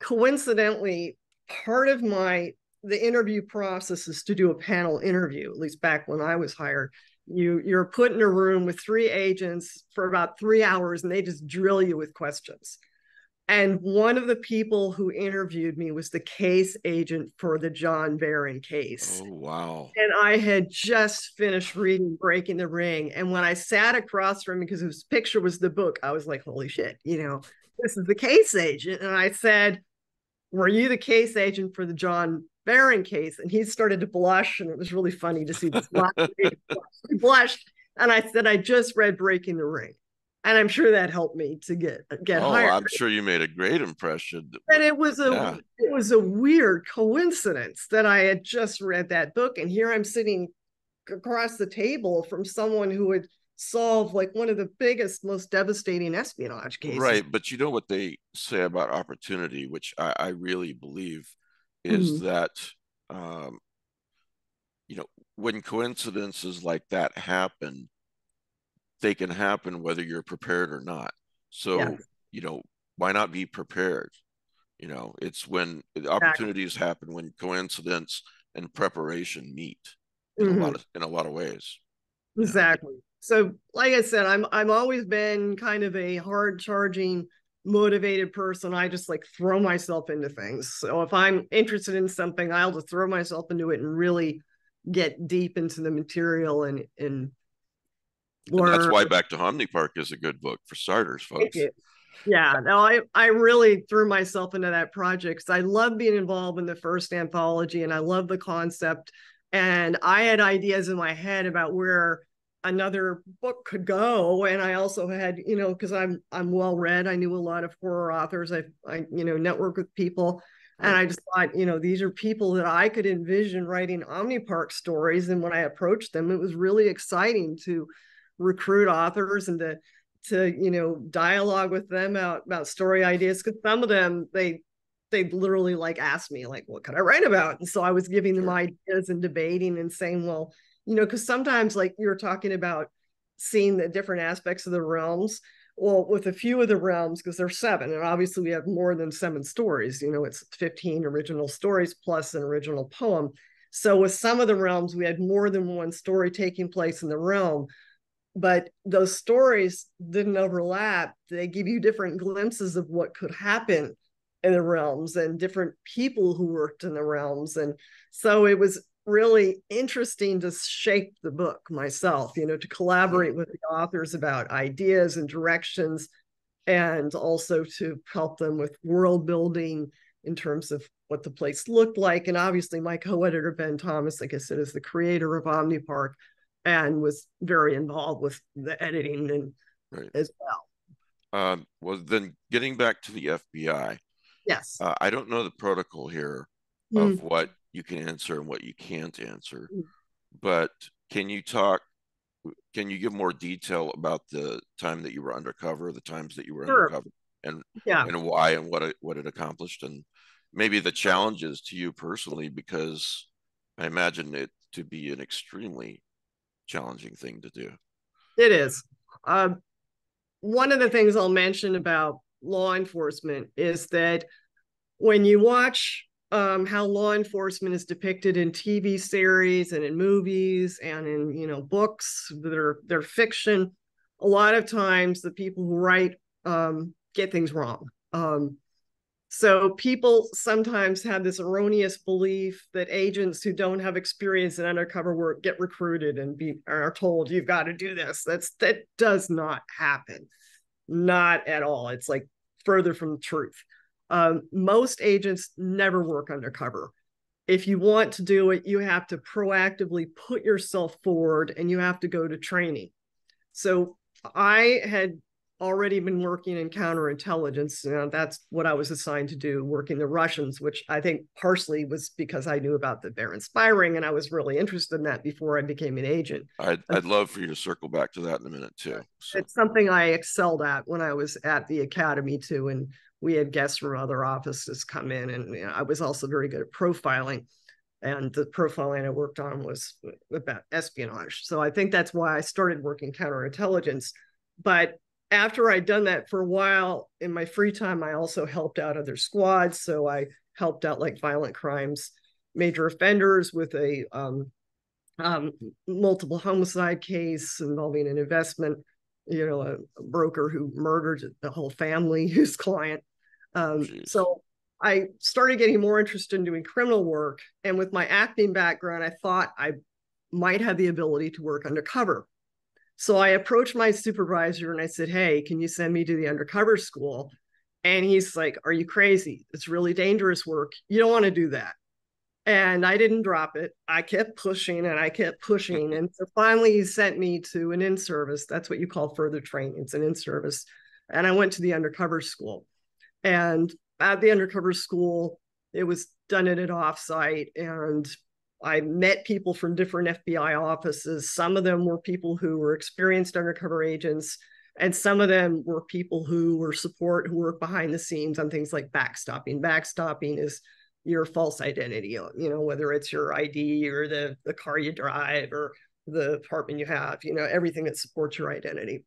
coincidentally, part of my the interview process is to do a panel interview, at least back when I was hired. You, you're put in a room with three agents for about three hours, and they just drill you with questions. And one of the people who interviewed me was the case agent for the John Barron case. Oh, wow. And I had just finished reading Breaking the Ring. And when I sat across from him, because his picture was the book, I was like, holy shit, you know, this is the case agent. And I said, were you the case agent for the John Barron case? And he started to blush, and it was really funny to see this black lady blushed. And I said, I just read Breaking the Ring, and I'm sure that helped me to get get oh, hired. I'm sure you made a great impression. And it was a yeah. it was a weird coincidence that I had just read that book, and here I'm sitting across the table from someone who had solved like one of the biggest, most devastating espionage cases. Right, but you know what they say about opportunity, which I, I really believe. Is mm-hmm. that, um, you know, when coincidences like that happen, they can happen whether you're prepared or not. So, yeah. you know, why not be prepared? You know, it's when exactly. opportunities happen when coincidence and preparation meet in, mm-hmm. a, lot of, in a lot of ways. Exactly. Yeah. So, like I said, I'm, I'm always been kind of a hard-charging motivated person. I just like throw myself into things. So if I'm interested in something, I'll just throw myself into it and really get deep into the material and and learn. And that's why Back to Omni Park is a good book for starters, folks. Yeah, no, I I really threw myself into that project because I love being involved in the first anthology, and I love the concept. And I had ideas in my head about where another book could go, and I also had, you know, because I'm I'm well read, I knew a lot of horror authors, I I you know network with people, and I just thought, you know, these are people that I could envision writing Omni Park stories. And when I approached them, it was really exciting to recruit authors and to to you know dialogue with them about about story ideas, because some of them they they literally like asked me like, what could I write about? And so I was giving them ideas and debating and saying, well, you know, because sometimes, like you were talking about, seeing the different aspects of the realms. Well, with a few of the realms, because there's seven, and obviously we have more than seven stories. You know, it's fifteen original stories plus an original poem. So with some of the realms, we had more than one story taking place in the realm, but those stories didn't overlap. They give you different glimpses of what could happen in the realms and different people who worked in the realms. And so it was really interesting to shape the book myself, you know, to collaborate with the authors about ideas and directions, and also to help them with world building in terms of what the place looked like. And obviously my co-editor, Ben Thomas, like I said, is the creator of Omni Park and was very involved with the editing and right. as well. Um, well, then getting back to the F B I. Yes. Uh, I don't know the protocol here of mm. what you can answer and what you can't answer. but can you talk, can you give more detail about the time that you were undercover, the times that you were sure. undercover, and yeah. and why, and what it, what it accomplished, and maybe the challenges to you personally, because I imagine it to be an extremely challenging thing to do. It is. Uh, one of the things I'll mention about law enforcement is that when you watch um, how law enforcement is depicted in T V series and in movies and in, you know, books that are they're fiction, a lot of times the people who write um, get things wrong. Um, So people sometimes have this erroneous belief that agents who don't have experience in undercover work get recruited and be are told, you've got to do this. That's that does not happen. Not at all. It's like further from the truth. Um, most agents never work undercover. If you want to do it, you have to proactively put yourself forward and you have to go to training. So I had already been working in counterintelligence. You know, that's what I was assigned to do, working the Russians, which I think partially was because I knew about the Barron spy ring, and I was really interested in that before I became an agent. I'd, I'd love for you to circle back to that in a minute too. So. It's something I excelled at when I was at the academy too, and we had guests from other offices come in, and you know, I was also very good at profiling, and the profiling I worked on was about espionage. So I think that's why I started working counterintelligence. But after I'd done that for a while, in my free time, I also helped out other squads. So I helped out like violent crimes, major offenders with a um, um, multiple homicide case involving an investment, you know, a, a broker who murdered the whole family, his client. Um, so I started getting more interested in doing criminal work. And with my acting background, I thought I might have the ability to work undercover. So I approached my supervisor and I said, hey, can you send me to the undercover school? And he's like, are you crazy? It's really dangerous work. You don't want to do that. And I didn't drop it. I kept pushing and I kept pushing. And so finally he sent me to an in-service. That's what you call further training. It's an in-service. And I went to the undercover school. And at the undercover school, it was done at an offsite, and I met people from different F B I offices. Some of them were people who were experienced undercover agents, and some of them were people who were support, who work behind the scenes on things like backstopping. Backstopping is your false identity, you know, whether it's your I D or the, the car you drive or the apartment you have, you know, everything that supports your identity.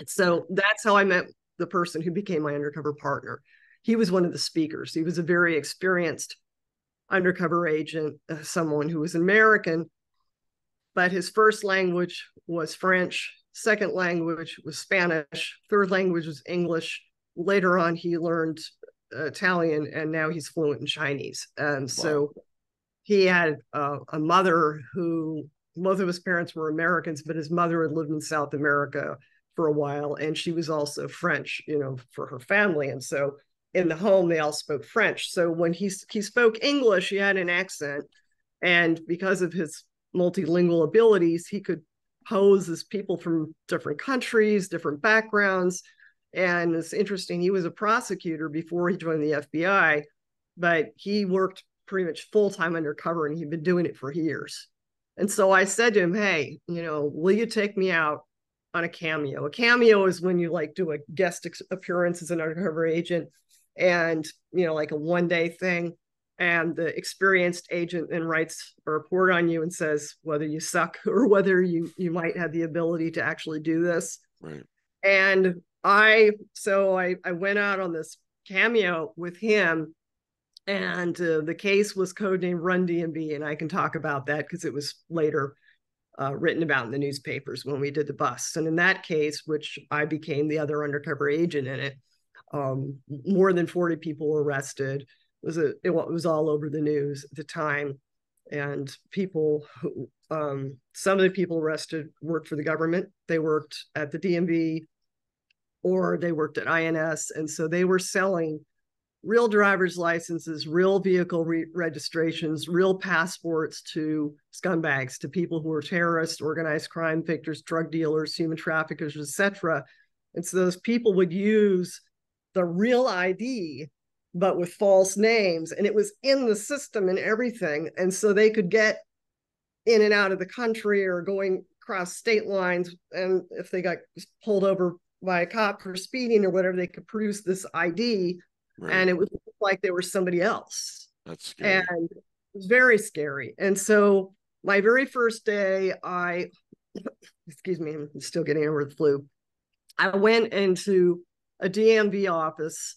And so that's how I met the person who became my undercover partner. He was one of the speakers. He was a very experienced undercover agent, uh, someone who was American, but his first language was French, second language was Spanish, third language was English. Later on, he learned uh, Italian, and now he's fluent in Chinese. And wow. So he had uh, a mother who, both of his parents were Americans, but his mother had lived in South America for a while, and she was also French, you know, for her family. And so in the home, they all spoke French. So when he, he spoke English, he had an accent. And because of his multilingual abilities, he could pose as people from different countries, different backgrounds. And it's interesting, he was a prosecutor before he joined the F B I, but he worked pretty much full-time undercover, and he'd been doing it for years. And so I said to him, hey, you know, will you take me out on a cameo? A cameo is when you like do a guest appearance as an undercover agent, and you know, like a one-day thing, and the experienced agent then writes a report on you and says whether you suck or whether you you might have the ability to actually do this. Right. And I so I I went out on this cameo with him, and uh, the case was codenamed Run D M B, and I can talk about that because it was later uh, written about in the newspapers when we did the bust. And in that case, which I became the other undercover agent in it, Um, more than forty people were arrested. It was, a, it was all over the news at the time. And people, who, um, some of the people arrested worked for the government. They worked at the D M V or they worked at I N S. And so they were selling real driver's licenses, real vehicle re registrations, real passports to scumbags, to people who were terrorists, organized crime victims, drug dealers, human traffickers, et cetera. And so those people would use the real I D, but with false names. And it was in the system and everything. And so they could get in and out of the country or going across state lines. And if they got pulled over by a cop for speeding or whatever, they could produce this I D. Right. And it would look like they were somebody else. That's scary. And it was very scary. And so my very first day, I, excuse me, I'm still getting over the flu. I went into a D M V office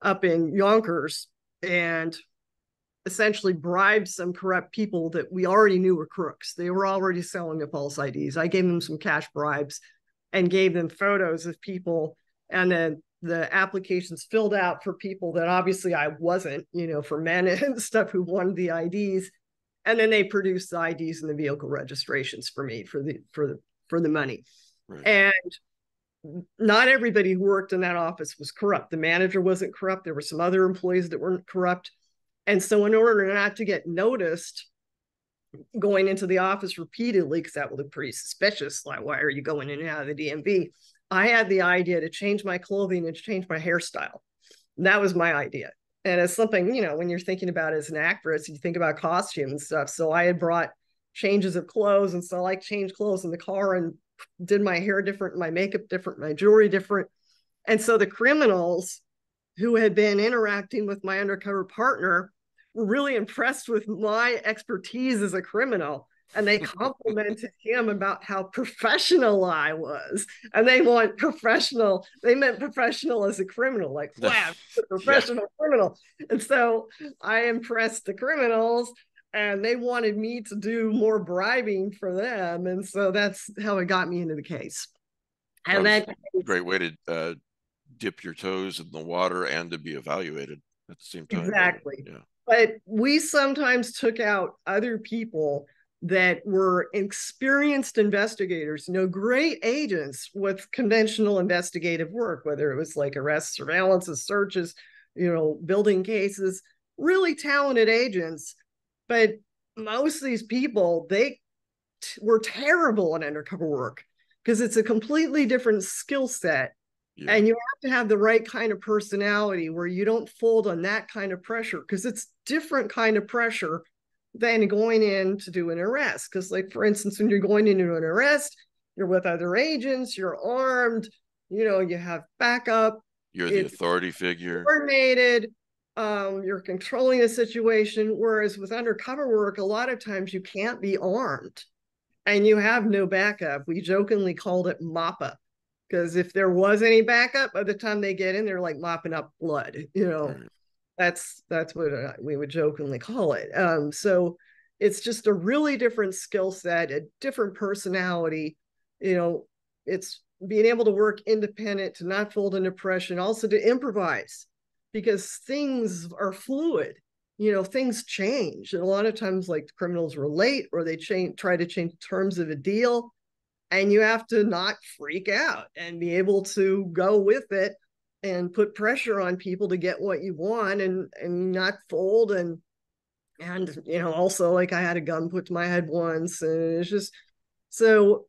up in Yonkers and essentially bribed some corrupt people that we already knew were crooks. They were already selling the false I Ds. I gave them some cash bribes and gave them photos of people. And then the applications filled out for people that obviously I wasn't, you know, for men and stuff who wanted the I Ds. And then they produced the I Ds and the vehicle registrations for me for the, for the, for the money. Right. And not everybody who worked in that office was corrupt. The manager wasn't corrupt. There were some other employees that weren't corrupt. And so in order not to get noticed going into the office repeatedly, because that would look pretty suspicious, like, why are you going in and out of the D M V? I had the idea to change my clothing and to change my hairstyle. That was my idea. And it's something, you know, when you're thinking about it as an actress, you think about costume and stuff. So I had brought changes of clothes. And so I like changed clothes in the car and did my hair different, my makeup different, my jewelry different. And so the criminals who had been interacting with my undercover partner were really impressed with my expertise as a criminal. And they complimented him about how professional I was. And they want professional, they meant professional as a criminal, like, wow, professional yeah. criminal. And so I impressed the criminals and they wanted me to do more bribing for them. And so that's how it got me into the case. And that's a great way to uh, dip your toes in the water and to be evaluated at the same time. Exactly. Yeah. But we sometimes took out other people that were experienced investigators, you know, great agents with conventional investigative work, whether it was like arrests, surveillances, searches, you know, building cases, really talented agents. But most of these people, they t- were terrible in undercover work because it's a completely different skill set. Yeah. And you have to have the right kind of personality where you don't fold on that kind of pressure, because it's different kind of pressure than going in to do an arrest. Because, like, for instance, when you're going into an arrest, you're with other agents, you're armed, you know, you have backup. You're the authority figure. Coordinated, um, you're controlling the situation. Whereas with undercover work, a lot of times you can't be armed and you have no backup. We jokingly called it mop up, because if there was any backup, by the time they get in, they're like mopping up blood, you know. Right. That's that's what we would jokingly call it. Um, so it's just a really different skill set, a different personality. You know, it's being able to work independent, to not fold into pressure, and also to improvise, because things are fluid. You know, things change. And a lot of times, like, criminals relate or they change, try to change terms of a deal. And you have to not freak out and be able to go with it and put pressure on people to get what you want and, and not fold. And, and, you know, also, like, I had a gun put to my head once, and it's just, so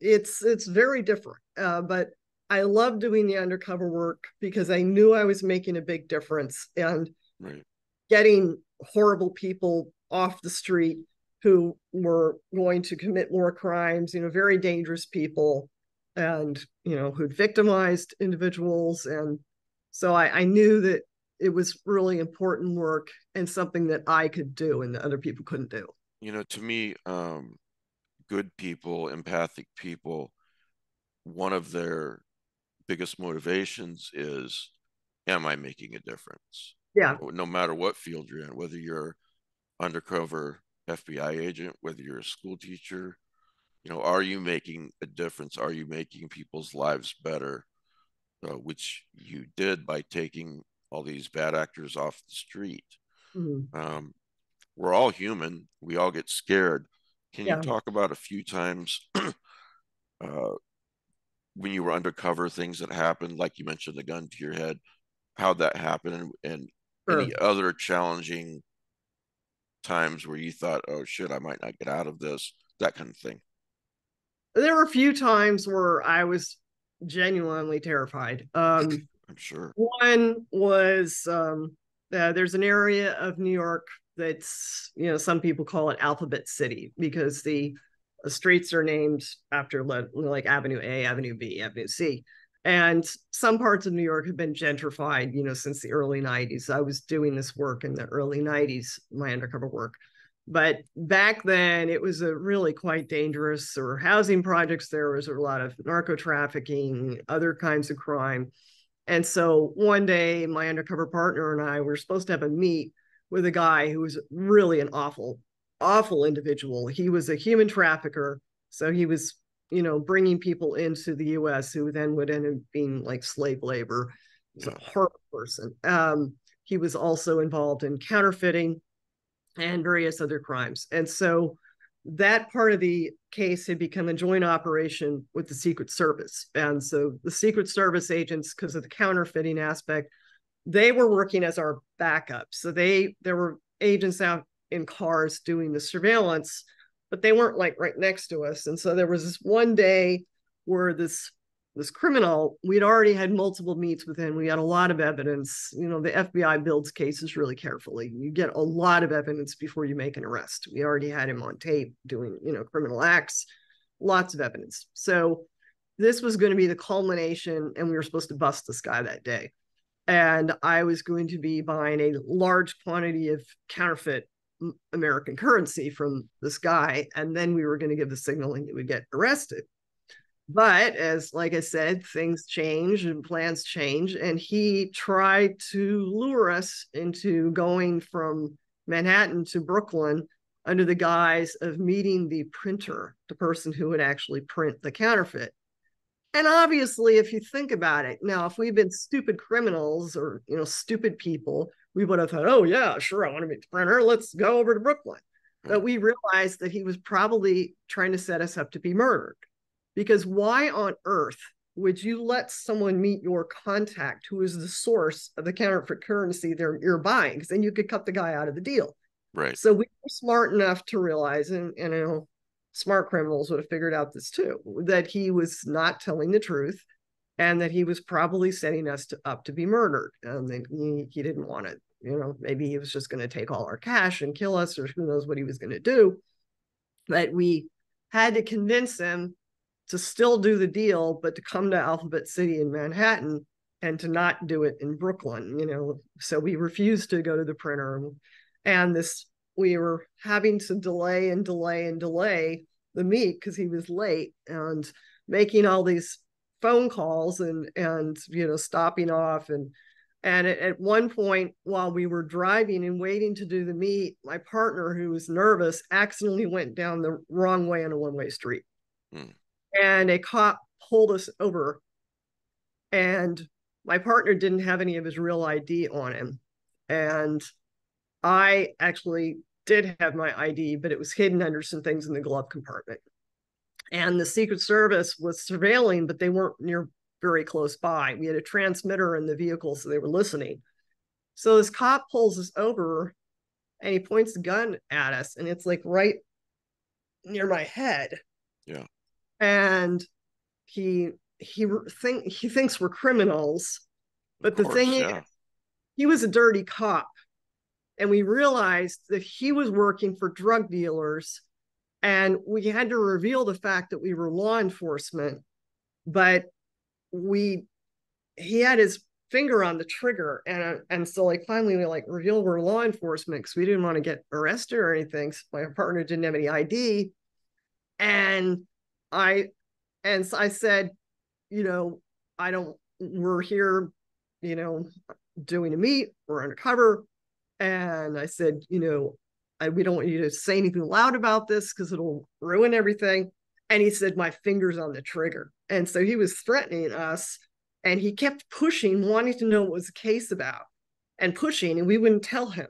it's, it's very different. Uh, but I love doing the undercover work because I knew I was making a big difference and right. getting horrible people off the street who were going to commit more crimes, you know, very dangerous people, and, you know, who'd victimized individuals. And so I, I knew that it was really important work and something that I could do and that other people couldn't do. You know, to me, um, good people, empathic people, one of their biggest motivations is, am I making a difference? Yeah. No matter what field you're in, whether you're undercover F B I agent, whether you're a school teacher, you know, are you making a difference? Are you making people's lives better? Uh, which you did by taking all these bad actors off the street. Mm-hmm. Um, we're all human. We all get scared. Can yeah. you talk about a few times uh, when you were undercover, things that happened, like you mentioned the gun to your head, how that happened, and, and sure. any other challenging times where you thought, oh, shit, I might not get out of this, that kind of thing? There were a few times where I was genuinely terrified. Um, I'm sure. One was um, uh, there's an area of New York that's, you know, some people call it Alphabet City because the streets are named after like Avenue A, Avenue B, Avenue C. And some parts of New York have been gentrified, you know, since the early nineties. I was doing this work in the early nineties, my undercover work. But back then, it was a really quite dangerous. There were housing projects. There was a lot of narco trafficking, other kinds of crime. And so one day, my undercover partner and I were supposed to have a meet with a guy who was really an awful, awful individual. He was a human trafficker. So he was, you know, bringing people into the U S who then would end up being like slave labor. He's a horrible person. Um, he was also involved in counterfeiting and various other crimes. And so that part of the case had become a joint operation with the Secret Service. And so the Secret Service agents, because of the counterfeiting aspect, they were working as our backup. So they, there were agents out in cars doing the surveillance, but they weren't like right next to us. And so there was this one day where this, this criminal, we'd already had multiple meets with him. We had a lot of evidence. You know, the F B I builds cases really carefully. You get a lot of evidence before you make an arrest. We already had him on tape doing, you know, criminal acts, lots of evidence. So this was going to be the culmination, and we were supposed to bust this guy that day. And I was going to be buying a large quantity of counterfeit American currency from this guy, and then we were going to give the signal and he would get arrested. But as, like I said, things change and plans change, and he tried to lure us into going from Manhattan to Brooklyn under the guise of meeting the printer, the person who would actually print the counterfeit. And obviously, if you think about it, now, if we'd been stupid criminals or, you know, stupid people, we would have thought, oh, yeah, sure, I want to meet the printer. Let's go over to Brooklyn. But we realized that he was probably trying to set us up to be murdered. Because why on earth would you let someone meet your contact who is the source of the counterfeit currency they're, you're buying? Because then you could cut the guy out of the deal. Right. So we were smart enough to realize, and, you know, smart criminals would have figured out this too, that he was not telling the truth and that he was probably setting us to, up to be murdered. And then he, he didn't want it. You know, maybe he was just going to take all our cash and kill us, or who knows what he was going to do. But we had to convince him to still do the deal, but to come to Alphabet City in Manhattan and to not do it in Brooklyn, you know. So we refused to go to the printer. And this, we were having to delay and delay and delay the meet because he was late, and making all these phone calls and, and, you know, stopping off. And And at one point, while we were driving and waiting to do the meet, my partner, who was nervous, accidentally went down the wrong way on a one-way street. Mm. And a cop pulled us over. And my partner didn't have any of his real I D on him. And I actually did have my I D, but it was hidden under some things in the glove compartment. And the Secret Service was surveilling, but they weren't near very close by. We had a transmitter in the vehicle, so they were listening. So this cop pulls us over and he points the gun at us, and it's like right near my head. Yeah. And he he think he thinks we're criminals, but of the course, thing yeah. is, he was a dirty cop, and we realized that he was working for drug dealers, and we had to reveal the fact that we were law enforcement, but we he had his finger on the trigger, and and so like finally we like revealed we're law enforcement because we didn't want to get arrested or anything. So my partner didn't have any I D, and I and so I said, you know, I don't we're here, you know, doing a meet, we're undercover, and I said, you know, I, we don't want you to say anything loud about this because it'll ruin everything. And he said, my finger's on the trigger. And so he was threatening us, and he kept pushing, wanting to know what was the case about, and pushing, and we wouldn't tell him.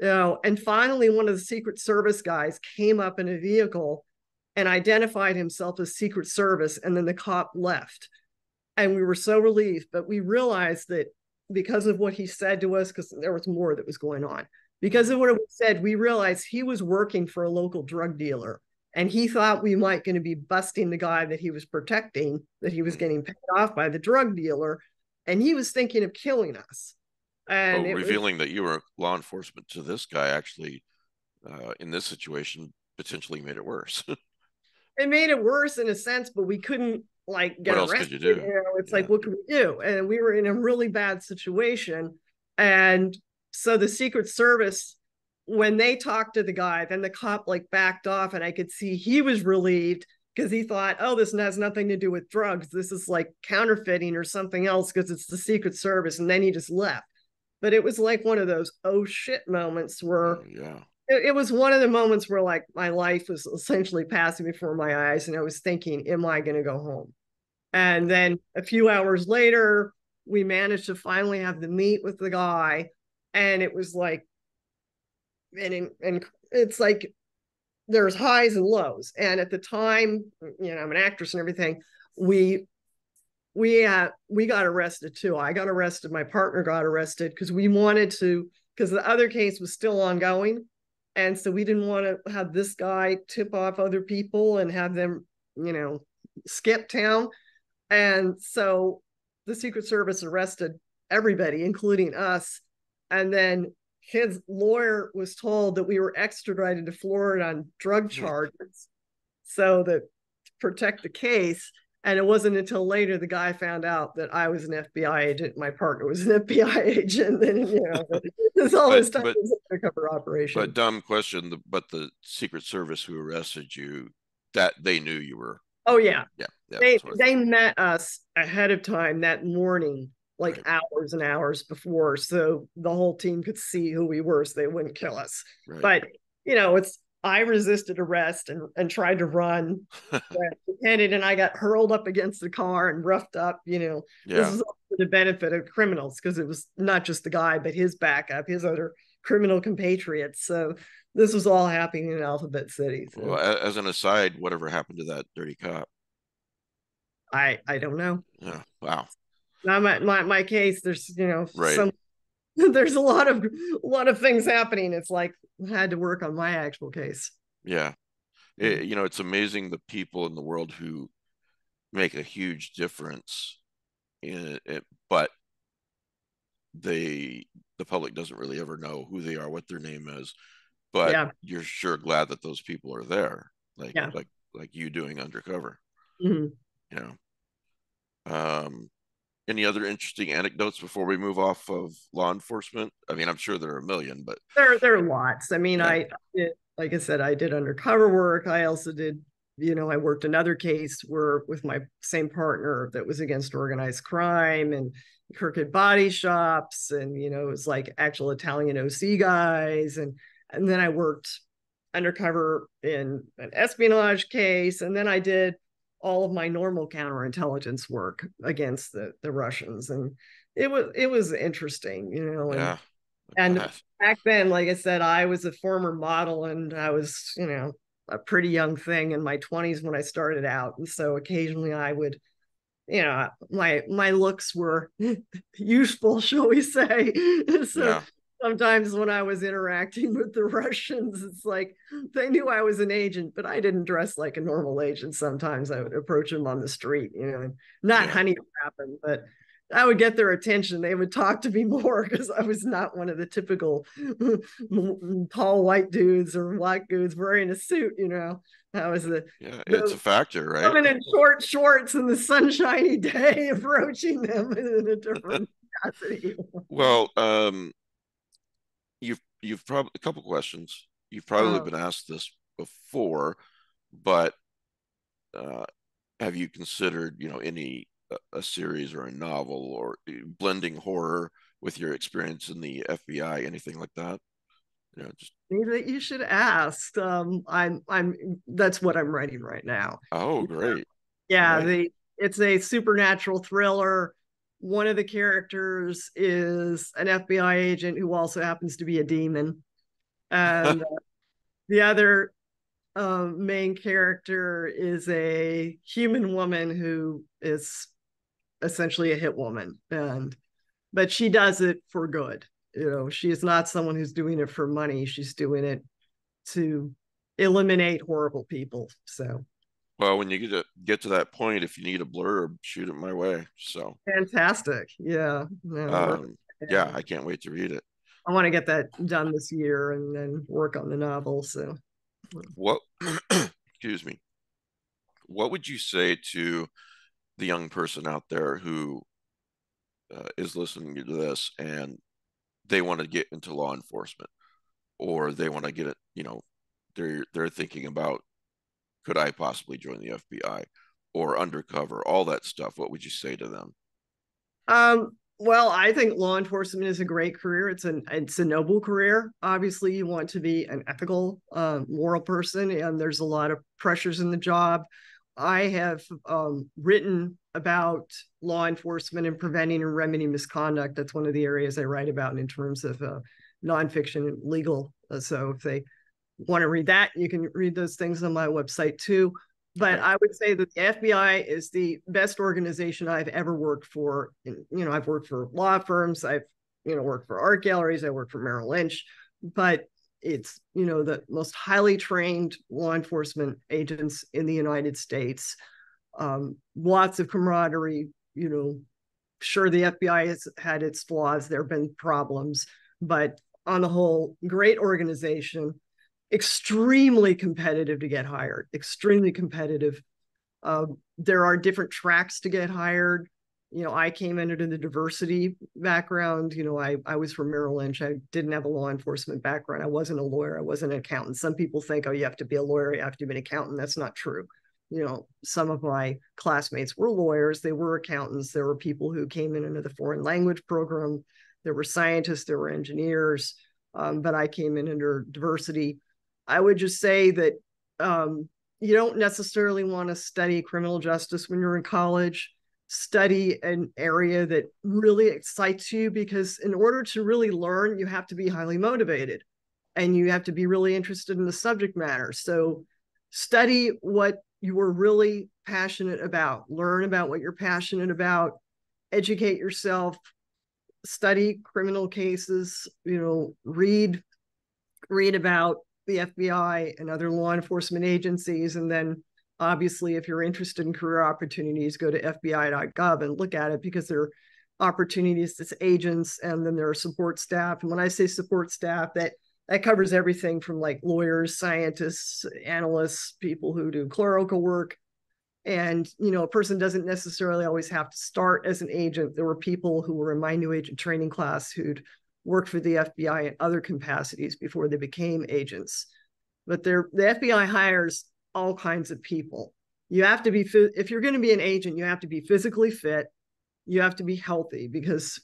You know, and finally, one of the Secret Service guys came up in a vehicle and identified himself as Secret Service, and then the cop left. And we were so relieved, but we realized that because of what he said to us, because there was more that was going on, because of what it was said, we realized he was working for a local drug dealer. And he thought we might going to be busting the guy that he was protecting, that he was getting paid off by the drug dealer. And he was thinking of killing us. And oh, revealing was, that you were law enforcement to this guy actually, uh, in this situation, potentially made it worse. It made it worse in a sense, but we couldn't like get what arrested. Else could you do? You know, it's yeah. like, what can we do? And we were in a really bad situation. And so the Secret Service, when they talked to the guy, then the cop like backed off, and I could see he was relieved because he thought, oh, this has nothing to do with drugs. This is like counterfeiting or something else because it's the Secret Service. And then he just left. But it was like one of those oh shit moments where yeah. it, it was one of the moments where like my life was essentially passing before my eyes. And I was thinking, am I going to go home? And then a few hours later, we managed to finally have the meet with the guy. And it was like, and, and it's like, there's highs and lows. And at the time, you know, I'm an actress and everything. We, we, uh, we got arrested too. I got arrested. My partner got arrested because we wanted to, because the other case was still ongoing. And so we didn't want to have this guy tip off other people and have them, you know, skip town. And so the Secret Service arrested everybody, including us. And then his lawyer was told that we were extradited to Florida on drug charges, so that to protect the case. And it wasn't until later the guy found out that I was an F B I agent, my partner was an F B I agent, and you know, there's all but, this time but, was an undercover operation. But dumb question, but the Secret Service who arrested you, that they knew you were. Oh yeah, yeah. yeah they they met us ahead of time that morning. Like right. hours and hours before, so the whole team could see who we were so they wouldn't kill us. Right. But, you know, it's I resisted arrest and, and tried to run. Ended, and I got hurled up against the car and roughed up, you know. Yeah. This is for the benefit of criminals because it was not just the guy, but his backup, his other criminal compatriots. So this was all happening in Alphabet City. So. Well, as an aside, whatever happened to that dirty cop? I, I don't know. Yeah. Wow. Not my, my my case. There's you know right. some there's a lot of a lot of things happening. It's like I had to work on my actual case. Yeah, it, you know it's amazing the people in the world who make a huge difference in it, but they the public doesn't really ever know who they are, what their name is. But yeah. you're sure glad that those people are there, like yeah. like like you doing undercover. Mm-hmm. You know. Um. Any other interesting anecdotes before we move off of law enforcement? I mean, I'm sure there are a million, but there, there are lots. I mean, yeah. I did, like I said, I did undercover work. I also did, you know, I worked another case where with my same partner that was against organized crime and crooked body shops, and you know, it was like actual Italian O C guys, and and then I worked undercover in an espionage case, and then I did all of my normal counterintelligence work against the, the Russians. And it was, it was interesting, you know, and, yeah. and back then, like I said, I was a former model and I was, you know, a pretty young thing in my twenties when I started out. And so occasionally I would, you know, my, my looks were useful, shall we say. So yeah. sometimes when I was interacting with the Russians, it's like they knew I was an agent, but I didn't dress like a normal agent. Sometimes I would approach them on the street, you know, and not yeah. honey trapping, but I would get their attention. They would talk to me more because I was not one of the typical tall white dudes or black dudes wearing a suit, you know. That was the yeah, it's a factor, right? Coming in short shorts in the sunshiny day, approaching them in a different capacity. Well, um. You've you've probably a couple questions. You've probably oh. been asked this before, but uh, have you considered, you know, any a, a series or a novel or blending horror with your experience in the F B I, anything like that? You know, just that you should ask. Um, I'm I'm that's what I'm writing right now. Oh, great! Yeah, right. the it's a supernatural thriller. One of the characters is an F B I agent who also happens to be a demon. And the other uh, main character is a human woman who is essentially a hit woman. And, but she does it for good. You know, she is not someone who's doing it for money. She's doing it to eliminate horrible people. So. Well, when you get to get to that point, if you need a blurb, shoot it my way. So fantastic. Yeah. yeah. Um, Yeah, I can't wait to read it. I want to get that done this year and then work on the novel. So what excuse me. What would you say to the young person out there who uh, is listening to this and they want to get into law enforcement, or they want to get it, you know, they're they're thinking about, could I possibly join the F B I or undercover, all that stuff? What would you say to them? Um, well, I think law enforcement is a great career. It's an it's a noble career. Obviously, you want to be an ethical, uh, moral person, and there's a lot of pressures in the job. I have um, written about law enforcement and preventing and remedying misconduct. That's one of the areas I write about in terms of uh, nonfiction and legal. So if they want to read that, you can read those things on my website too. But I would say that the F B I is the best organization I've ever worked for. You know, I've worked for law firms. I've, you know, worked for art galleries. I worked for Merrill Lynch. But it's, you know, the most highly trained law enforcement agents in the United States. Um, lots of camaraderie, you know. Sure, the F B I has had its flaws. There have been problems. But on the whole, great organization. Extremely competitive to get hired, extremely competitive. Uh, there are different tracks to get hired. You know, I came in the diversity background. You know, I, I was from Merrill Lynch. I didn't have a law enforcement background. I wasn't a lawyer. I wasn't an accountant. Some people think, oh, you have to be a lawyer. You have to be an accountant. That's not true. You know, some of my classmates were lawyers. They were accountants. There were people who came in under the foreign language program. There were scientists. There were engineers. Um, but I came in under diversity. I would just say that um, you don't necessarily want to study criminal justice when you're in college. Study an area that really excites you, because in order to really learn, you have to be highly motivated and you have to be really interested in the subject matter. So study what you are really passionate about. Learn about what you're passionate about. Educate yourself. Study criminal cases. You know, read, read about the F B I and other law enforcement agencies. And then obviously, if you're interested in career opportunities, go to F B I dot gov and look at it, because there are opportunities as agents, and then there are support staff. And when I say support staff, that, that covers everything from like lawyers, scientists, analysts, people who do clerical work. And, you know, a person doesn't necessarily always have to start as an agent. There were people who were in my new agent training class who'd worked for the F B I in other capacities before they became agents. But the F B I hires all kinds of people. You have to be, if you're going to be an agent, you have to be physically fit. You have to be healthy, because,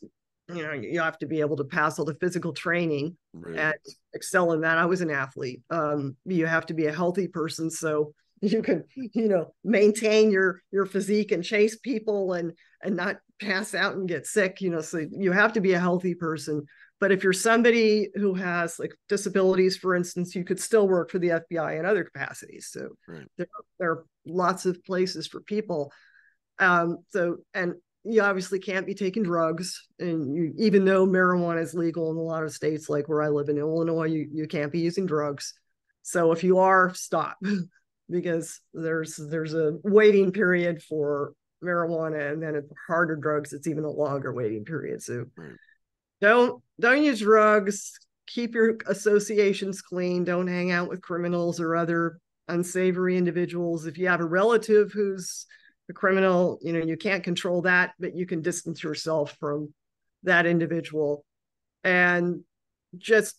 you know, you have to be able to pass all the physical training right. and excel in that. I was an athlete. Um, you have to be a healthy person, so you can, you know, maintain your, your physique and chase people and, and not pass out and get sick, you know, so you have to be a healthy person. But if you're somebody who has like disabilities, for instance, you could still work for the F B I in other capacities. So right. there, there are lots of places for people. Um, so, and you obviously can't be taking drugs. And you, even though marijuana is legal in a lot of states, like where I live in Illinois, you, you can't be using drugs. So if you are, stop, because there's, there's a waiting period for marijuana, and then harder drugs, it's even a longer waiting period. So right. Don't don't use drugs. Keep your associations clean. Don't hang out with criminals or other unsavory individuals. If you have a relative who's a criminal, you know, you can't control that, but you can distance yourself from that individual and just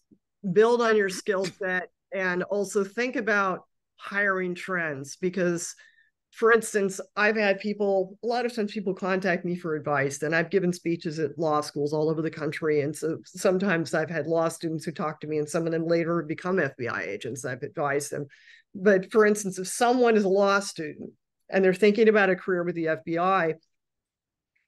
build on your skill set. And also think about hiring trends, because, for instance, I've had people, a lot of times people contact me for advice, and I've given speeches at law schools all over the country. And so sometimes I've had law students who talk to me, and some of them later become F B I agents. I've advised them. But for instance, if someone is a law student and they're thinking about a career with the F B I,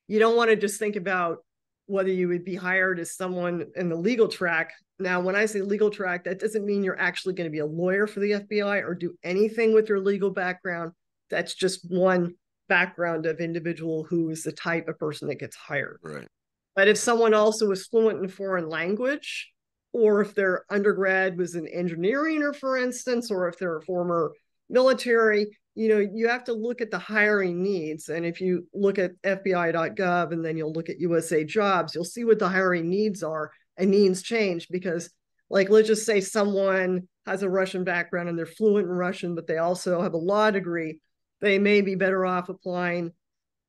you don't want to just think about whether you would be hired as someone in the legal track. Now, when I say legal track, that doesn't mean you're actually going to be a lawyer for the F B I or do anything with your legal background. That's just one background of individual who is the type of person that gets hired. Right. But if someone also was fluent in foreign language, or if their undergrad was in engineering, or for instance, or if they're a former military, you know, you have to look at the hiring needs. And if you look at F B I dot gov and then you'll look at U S A Jobs, you'll see what the hiring needs are, and needs change because, like, let's just say someone has a Russian background and they're fluent in Russian, but they also have a law degree. They may be better off applying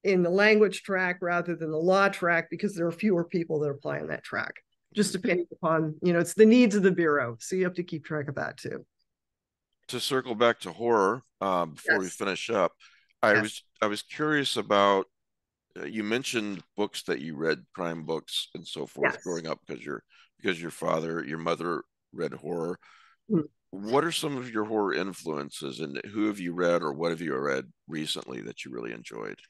in the language track rather than the law track because there are fewer people that apply in that track, just depending upon, you know, it's the needs of the Bureau. So you have to keep track of that too. To circle back to horror um, before yes. we finish up, I yes. was I was curious about, uh, you mentioned books that you read, crime books and so forth, yes. growing up because your because your father, your mother read horror. Mm. What are some of your horror influences, and who have you read, or what have you read recently that you really enjoyed?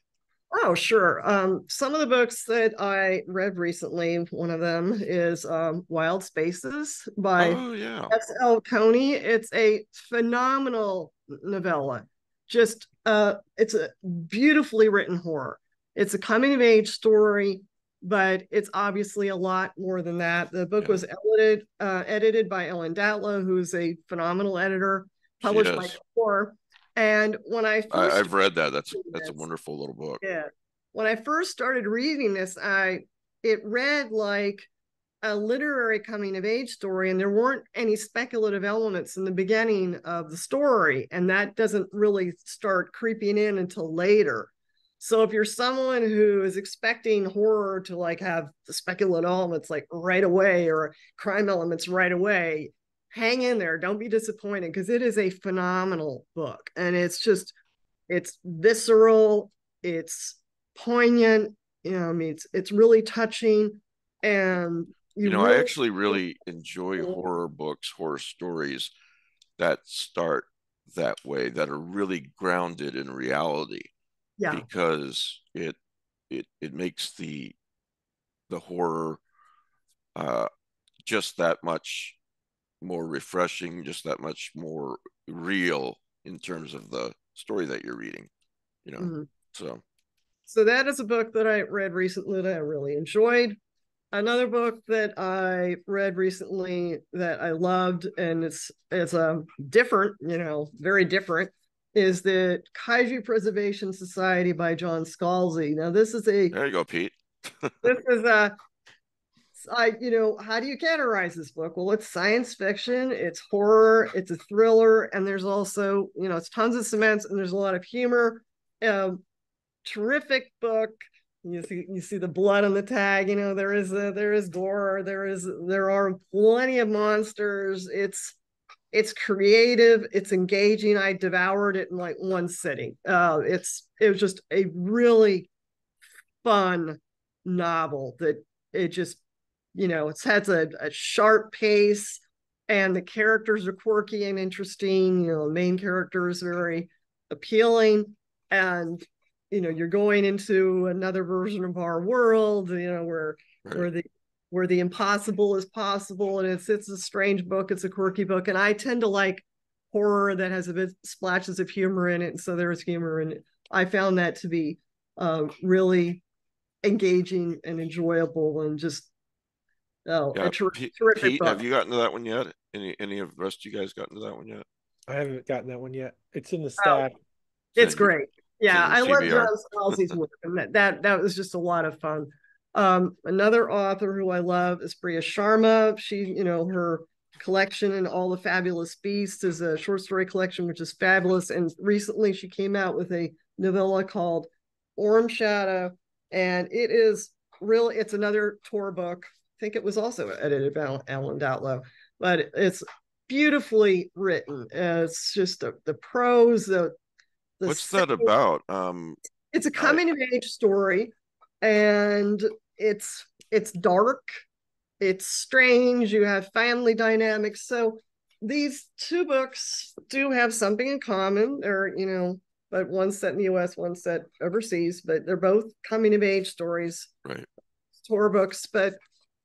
Oh, sure. Um, some of the books that I read recently, one of them is um, Wild Spaces by oh, yeah. S L Coney. It's a phenomenal novella. Just, uh, it's a beautifully written horror. It's a coming-of-age story, but it's obviously a lot more than that. The book yeah. was edited, uh, edited by Ellen Datlow, who's a phenomenal editor, published by Core. And when I first I, I've read that, that's that's this, a wonderful little book. Yeah. When I first started reading this, I it read like a literary coming of age story, and there weren't any speculative elements in the beginning of the story, and that doesn't really start creeping in until later. So if you're someone who is expecting horror to like have the speculative elements like right away or crime elements right away, hang in there. Don't be disappointed because it is a phenomenal book. And it's just, it's visceral. It's poignant. You know, I mean, it's, it's really touching. And, you, you know, really I actually really enjoy yeah. horror books, horror stories that start that way, that are really grounded in reality. Yeah. Because it, it, it makes the, the horror uh, just that much more refreshing, just that much more real in terms of the story that you're reading, you know. Mm-hmm. So, so that is a book that I read recently that I really enjoyed. Another book that I read recently that I loved, and it's it's a different, you know, very different, is the Kaiju Preservation Society by John Scalzi. Now, this is a there you go, Pete. This is a I, you know, how do you categorize this book? Well, it's science fiction, it's horror, it's a thriller, and there's also, you know, it's tons of suspense, and there's a lot of humor. Um, terrific book. You see, you see the blood on the tag. You know, there is a, there is gore. There is there are plenty of monsters. It's it's creative. It's engaging. I devoured it in like one sitting. Uh, it's it was just a really fun novel that it just. You know, it has a, a sharp pace, and the characters are quirky and interesting. You know, the main character is very appealing, and you know, you're going into another version of our world. You know, where right. where the where the impossible is possible, and it's it's a strange book. It's a quirky book, and I tend to like horror that has a bit splashes of humor in it. So there is humor, and I found that to be uh, really engaging and enjoyable, and just. Oh, yeah. a ter Pete, terrific Pete, have you gotten to that one yet? Any any of the rest of you guys gotten to that one yet? I haven't gotten that one yet. It's in the stack. Oh, it's great. Yeah, I love John Scalzi's work. And that, that that was just a lot of fun. Um, another author who I love is Priya Sharma. She, you know, her collection and all the Fabulous Beasts is a short story collection, which is fabulous. And recently she came out with a novella called Orm Shadow, and it is really it's another Tor book. I think it was also edited by Ellen Datlow, but it's beautifully written. Uh, it's just the, the prose. The, the What's setting. that about? Um, it's a coming I... of age story, and it's it's dark, it's strange. You have family dynamics. So these two books do have something in common. They're you know, but one set in the U S, one set overseas. But they're both coming of age stories, right? Horror books, but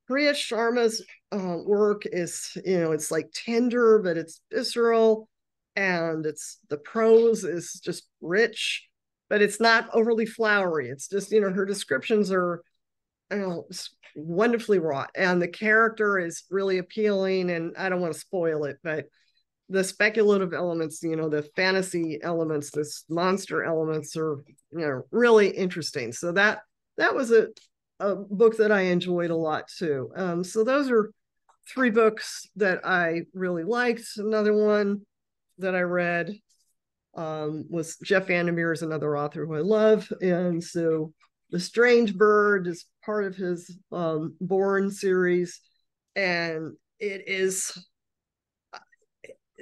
Priya Sharma's uh, work is, you know, it's like tender, but it's visceral, and it's the prose is just rich, but it's not overly flowery. It's just, you know, her descriptions are, you know, wonderfully wrought, and the character is really appealing. And I don't want to spoil it, but the speculative elements, you know, the fantasy elements, this monster elements are, you know, really interesting. So that that was a, a book that I enjoyed a lot too. Um, so those are three books that I really liked. Another one that I read um, was Jeff Vandermeer is another author who I love. And so The Strange Bird is part of his um, Bourne series. And it is,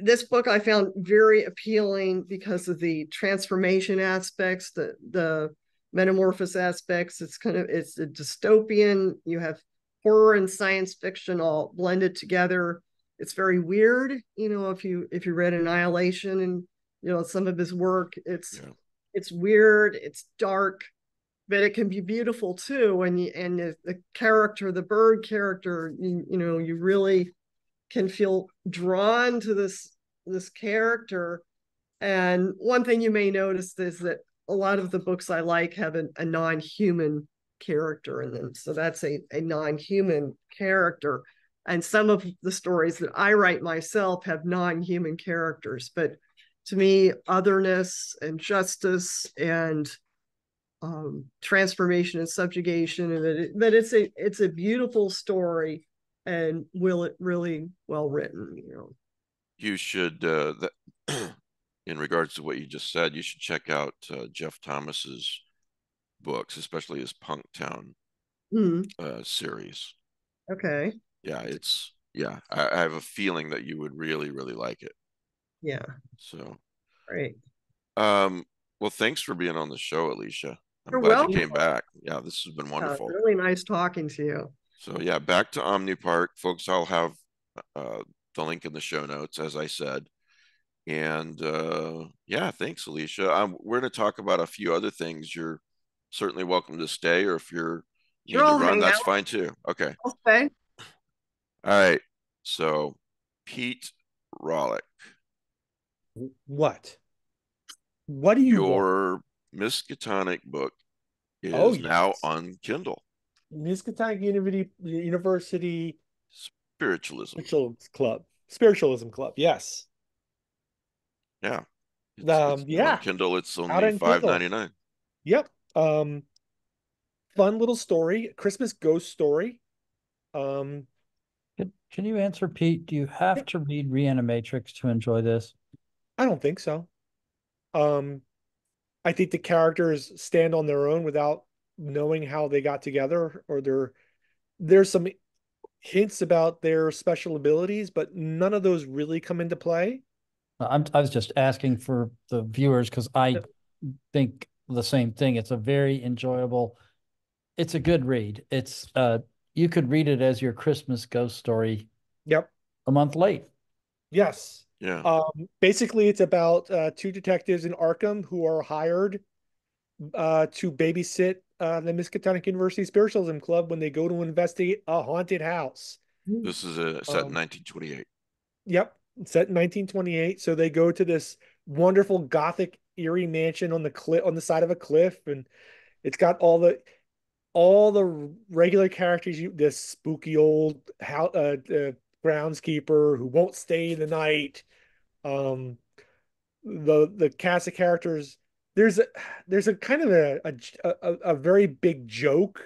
this book I found very appealing because of the transformation aspects, the, the metamorphosis aspects. It's kind of, it's a dystopian, you have horror and science fiction all blended together. It's very weird. You know, if you, if you read Annihilation and, you know, some of his work, it's, yeah. it's weird, it's dark, but it can be beautiful too. And, you, and the, the character, the bird character, you, you know, you really can feel drawn to this, this character. And one thing you may notice is that a lot of the books I like have a, a non-human character in them. So that's a, a non-human character. And some of the stories that I write myself have non-human characters, but to me, otherness and justice and um, transformation and subjugation, and that, it, that it's a it's a beautiful story, and will it really well written. You know, you should. Uh, that, in regards to what you just said, you should check out uh, Jeff Thomas's books, especially his Punktown mm. uh, series. Okay. Yeah, it's yeah. I, I have a feeling that you would really, really like it. Yeah. So. Great. Um. Well, thanks for being on the show, Alicia. I'm You're glad welcome. You came back. Yeah, this has been wonderful. Yeah, really nice talking to you. So yeah, Back to Omni Park, folks. I'll have uh, the link in the show notes, as I said. And uh, yeah, thanks, Alicia. Um, we're going to talk about a few other things. You're certainly welcome to stay, or if you're need to run, that's out. Fine too. Okay. Okay. All right. So, Pete Rawlik. What? What do you? Your Miskatonic book is oh, yes. now on Kindle. Miskatonic University, University Spiritualism Spiritual Club. Spiritualism Club. Yes. Yeah. It's, um, it's yeah. On Kindle, it's only five ninety-nine. Yep. Um, fun little story, Christmas ghost story. Um, can, can you answer, Pete? Do you have yeah. to read Reanimatrix to enjoy this? I don't think so. Um, I think the characters stand on their own without knowing how they got together, or their there's some hints about their special abilities, but none of those really come into play. I'm, I was just asking for the viewers because I think the same thing. It's a very enjoyable. It's a good read. It's uh, you could read it as your Christmas ghost story. Yep. A month late. Yes. Yeah. Um, basically, it's about uh, two detectives in Arkham who are hired uh, to babysit uh, the Miskatonic University Spiritualism Club when they go to investigate a haunted house. This is a, set um, in nineteen twenty-eight. Yep, set in nineteen twenty-eight. So they go to this wonderful Gothic eerie mansion on the cliff, on the side of a cliff, and it's got all the all the regular characters. You this spooky old house. Uh, uh, groundskeeper who won't stay the night, um the the cast of characters. There's a there's a kind of a a, a very big joke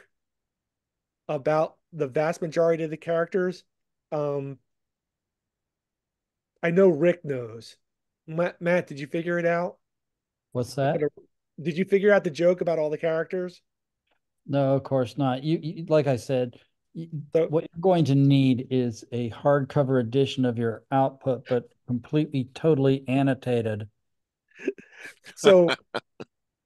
about the vast majority of the characters. um I know Rick knows. Matt, Matt did you figure it out? What's that? Did you figure out the joke about all the characters? No, of course not. You, you like I said, so, what you're going to need is a hardcover edition of your output, but completely, totally annotated. So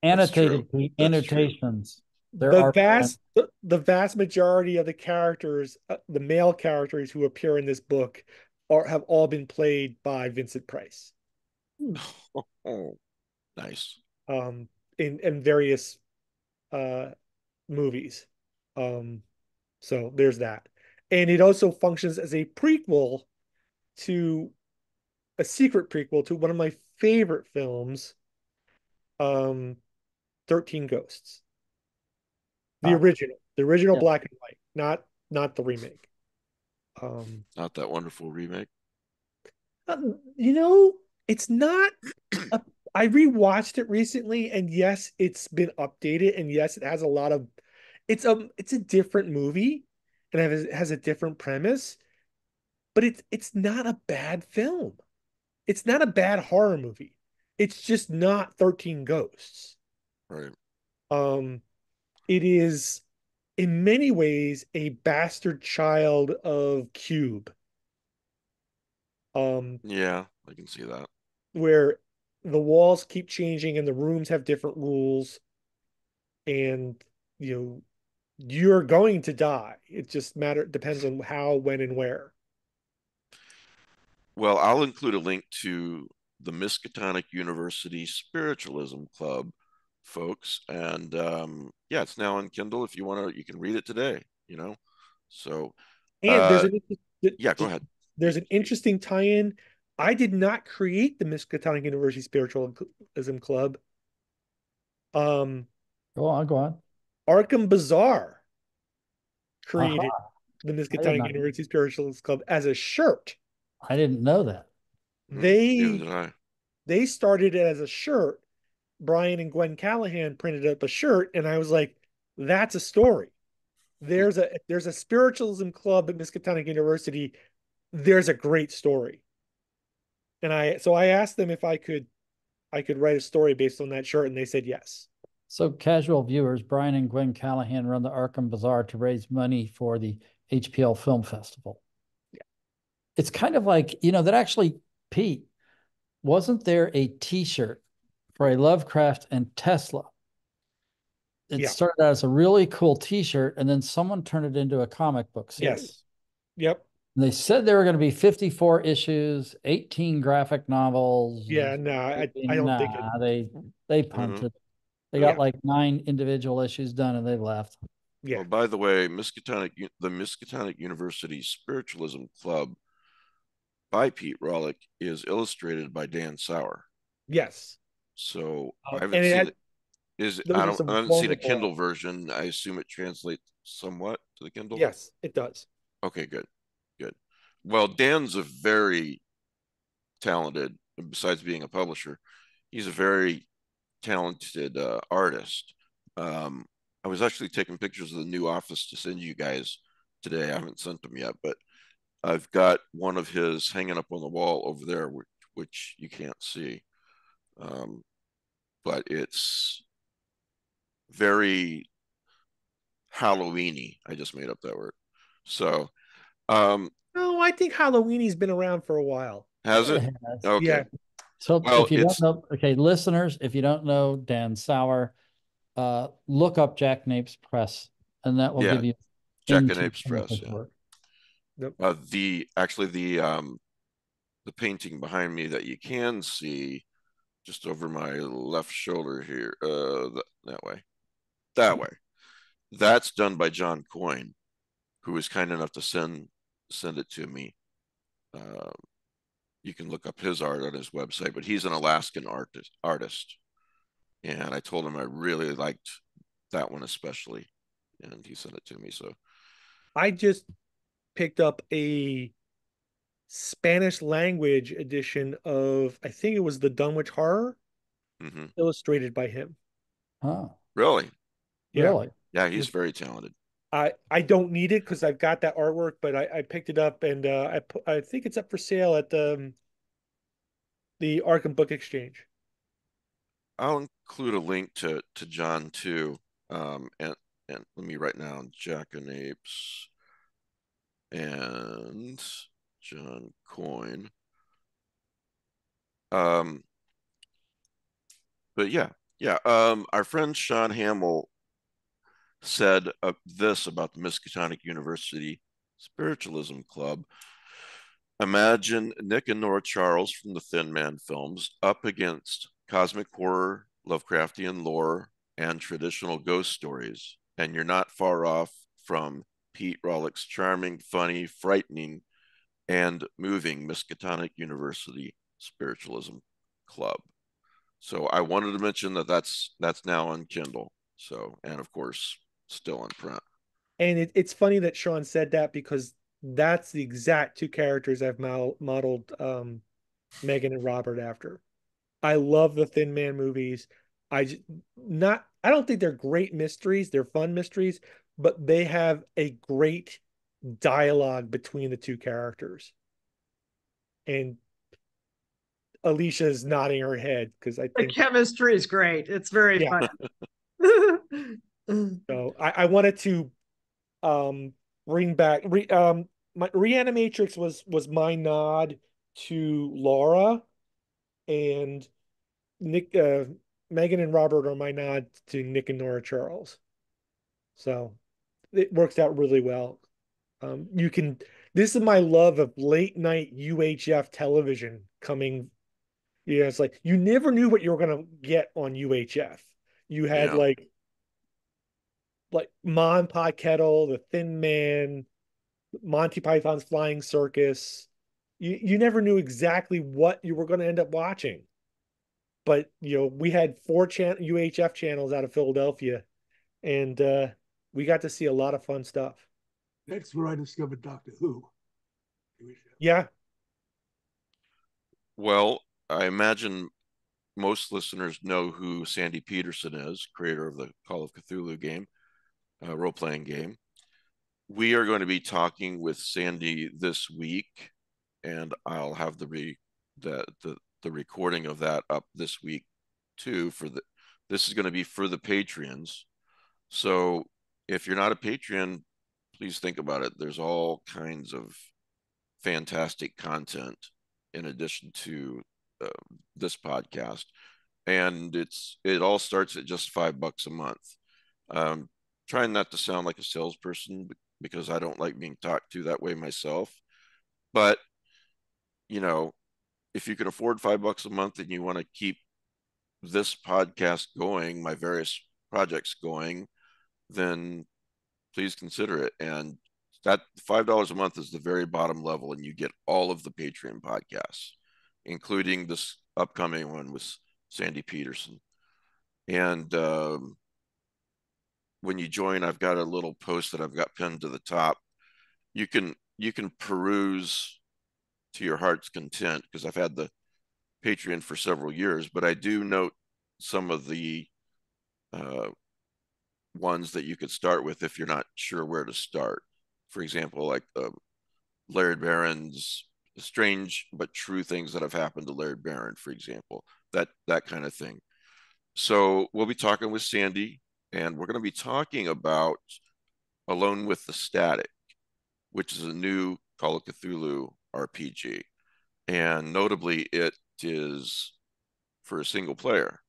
annotated annotations. There the are vast, the, the vast majority of the characters, uh, the male characters who appear in this book, are have all been played by Vincent Price. Nice. Um, in in various uh movies, um. So there's that. And it also functions as a prequel to a secret prequel to one of my favorite films, um, thirteen Ghosts. The ah. original. The original yeah. black and white. Not not the remake. Um, not that wonderful remake. Um, you know, it's not. A, I rewatched it recently, and yes, it's been updated, and yes, it has a lot of. It's a it's a different movie, and it has a different premise, but it's it's not a bad film. It's not a bad horror movie. It's just not thirteen Ghosts. Right. Um, it is in many ways a bastard child of Cube. Um, yeah, I can see that. Where the walls keep changing and the rooms have different rules, and you know you're going to die. It just matter depends on how, when, and where. Well, I'll include a link to the Miskatonic University Spiritualism Club, folks, and um, yeah, it's now on Kindle. If you want to, you can read it today. You know, so and uh, there's an, yeah, go ahead. There's an interesting tie-in. I did not create the Miskatonic University Spiritualism Club. Um, go on, go on. Arkham Bazaar created uh-huh. the Miskatonic University Spiritualism Club as a shirt. I didn't know that. They yeah, they started it as a shirt. Brian and Gwen Callahan printed up a shirt, and I was like, "That's a story. There's a there's a spiritualism club at Miskatonic University. There's a great story." And I so I asked them if I could I could write a story based on that shirt, and they said yes. So casual viewers, Brian and Gwen Callahan run the Arkham Bazaar to raise money for the H P L Film Festival. Yeah. It's kind of like, you know, that actually, Pete, wasn't there a T-shirt for a Lovecraft and Tesla? It yeah. started out as a really cool T-shirt, and then someone turned it into a comic book series. Yes. Yep. They said there were going to be fifty-four issues, eighteen graphic novels. Yeah, no, I, I don't nah, think it... they they punted. Mm-hmm. They got yeah. like nine individual issues done, and they left. Yeah. Well, by the way, Miskatonic, the Miskatonic University Spiritualism Club by Pete Rawlik is illustrated by Dan Sauer. Yes. So uh, I haven't seen. Had, it. Is I don't I haven't seen a Kindle version. I assume it translates somewhat to the Kindle. Yes, it does. Okay, good. Good. Well, Dan's a very talented, besides being a publisher, he's a very talented uh, artist. Um, I was actually taking pictures of the new office to send you guys today. I haven't sent them yet, but I've got one of his hanging up on the wall over there, which, which you can't see. Um, but it's very Halloween-y. I just made up that word. So... Um, no, I think Halloween's been around for a while. Has it? it has. Okay. Yeah. So well, if you it's... don't know, okay, listeners, if you don't know Dan Sauer, uh, look up Jackanapes Press, and that will yeah. give you Jackanapes Press. Yeah. Yep. Uh, the actually the um, the painting behind me that you can see just over my left shoulder here, uh, that, that way, that way, that's done by John Coyne, who was kind enough to send. send it to me. Uh, you can look up his art on his website, but he's an Alaskan artist, artist. And I told him I really liked that one especially, and he sent it to me. So I just picked up a Spanish language edition of, I think it was the Dunwich Horror, mm-hmm. illustrated by him. Oh, really? Yeah. Really? Yeah, he's very talented. I, I don't need it because I've got that artwork, but I, I picked it up, and uh, I I think it's up for sale at the um, the Arkham Book Exchange. I'll include a link to to John too. Um, and and let me write down Jackanapes and John Coyne. Um, but yeah, yeah. Um, our friend Sean Hamill said uh, this about the Miskatonic University Spiritualism Club. Imagine Nick and Nora Charles from the Thin Man films up against cosmic horror, Lovecraftian lore, and traditional ghost stories, and you're not far off from Pete Rawlik's charming, funny, frightening, and moving Miskatonic University Spiritualism Club. So I wanted to mention that that's, that's now on Kindle. So, and of course, still in print. And it, it's funny that Sean said that, because that's the exact two characters I've model, modeled um, Megan and Robert after. I love the Thin Man movies. I just, not I don't think they're great mysteries. They're fun mysteries, but they have a great dialogue between the two characters. And Alicia is nodding her head because I think the chemistry is great. It's very yeah. fun. So I, I wanted to um, bring back re, um, my Reanimatrix was was my nod to Laura, and Nick uh, Megan and Robert are my nod to Nick and Nora Charles. So it works out really well. Um, you can. This is my love of late night U H F television coming. Yeah, you know, it's like you never knew what you were gonna get on U H F. You had yeah. like, like Ma and Pa Kettle, The Thin Man, Monty Python's Flying Circus. You you never knew exactly what you were gonna end up watching, but you know we had four chan- U H F channels out of Philadelphia, and uh, we got to see a lot of fun stuff. That's where I discovered Doctor Who. Yeah. Well, I imagine most listeners know who Sandy Peterson is, creator of the Call of Cthulhu game, uh, role-playing game. We are going to be talking with Sandy this week, and I'll have the re the the, the recording of that up this week too. For the this is going to be for the Patreons. So if you're not a Patreon, please think about it. There's all kinds of fantastic content in addition to uh, this podcast, and it's it all starts at just five bucks a month. Um, trying not to sound like a salesperson because I don't like being talked to that way myself, but you know, if you can afford five bucks a month and you want to keep this podcast going, my various projects going, then please consider it. And that five dollars a month is the very bottom level, and you get all of the Patreon podcasts, including this upcoming one with Sandy Peterson. And um, when you join, I've got a little post that I've got pinned to the top. You can you can peruse to your heart's content because I've had the Patreon for several years, but I do note some of the uh, ones that you could start with if you're not sure where to start. For example, like uh, Laird Barron's strange but true things that have happened to Laird Barron, for example, that that kind of thing. So we'll be talking with Sandy, and we're going to be talking about Alone with the Static, which is a new Call of Cthulhu R P G. And notably, it is for a single player.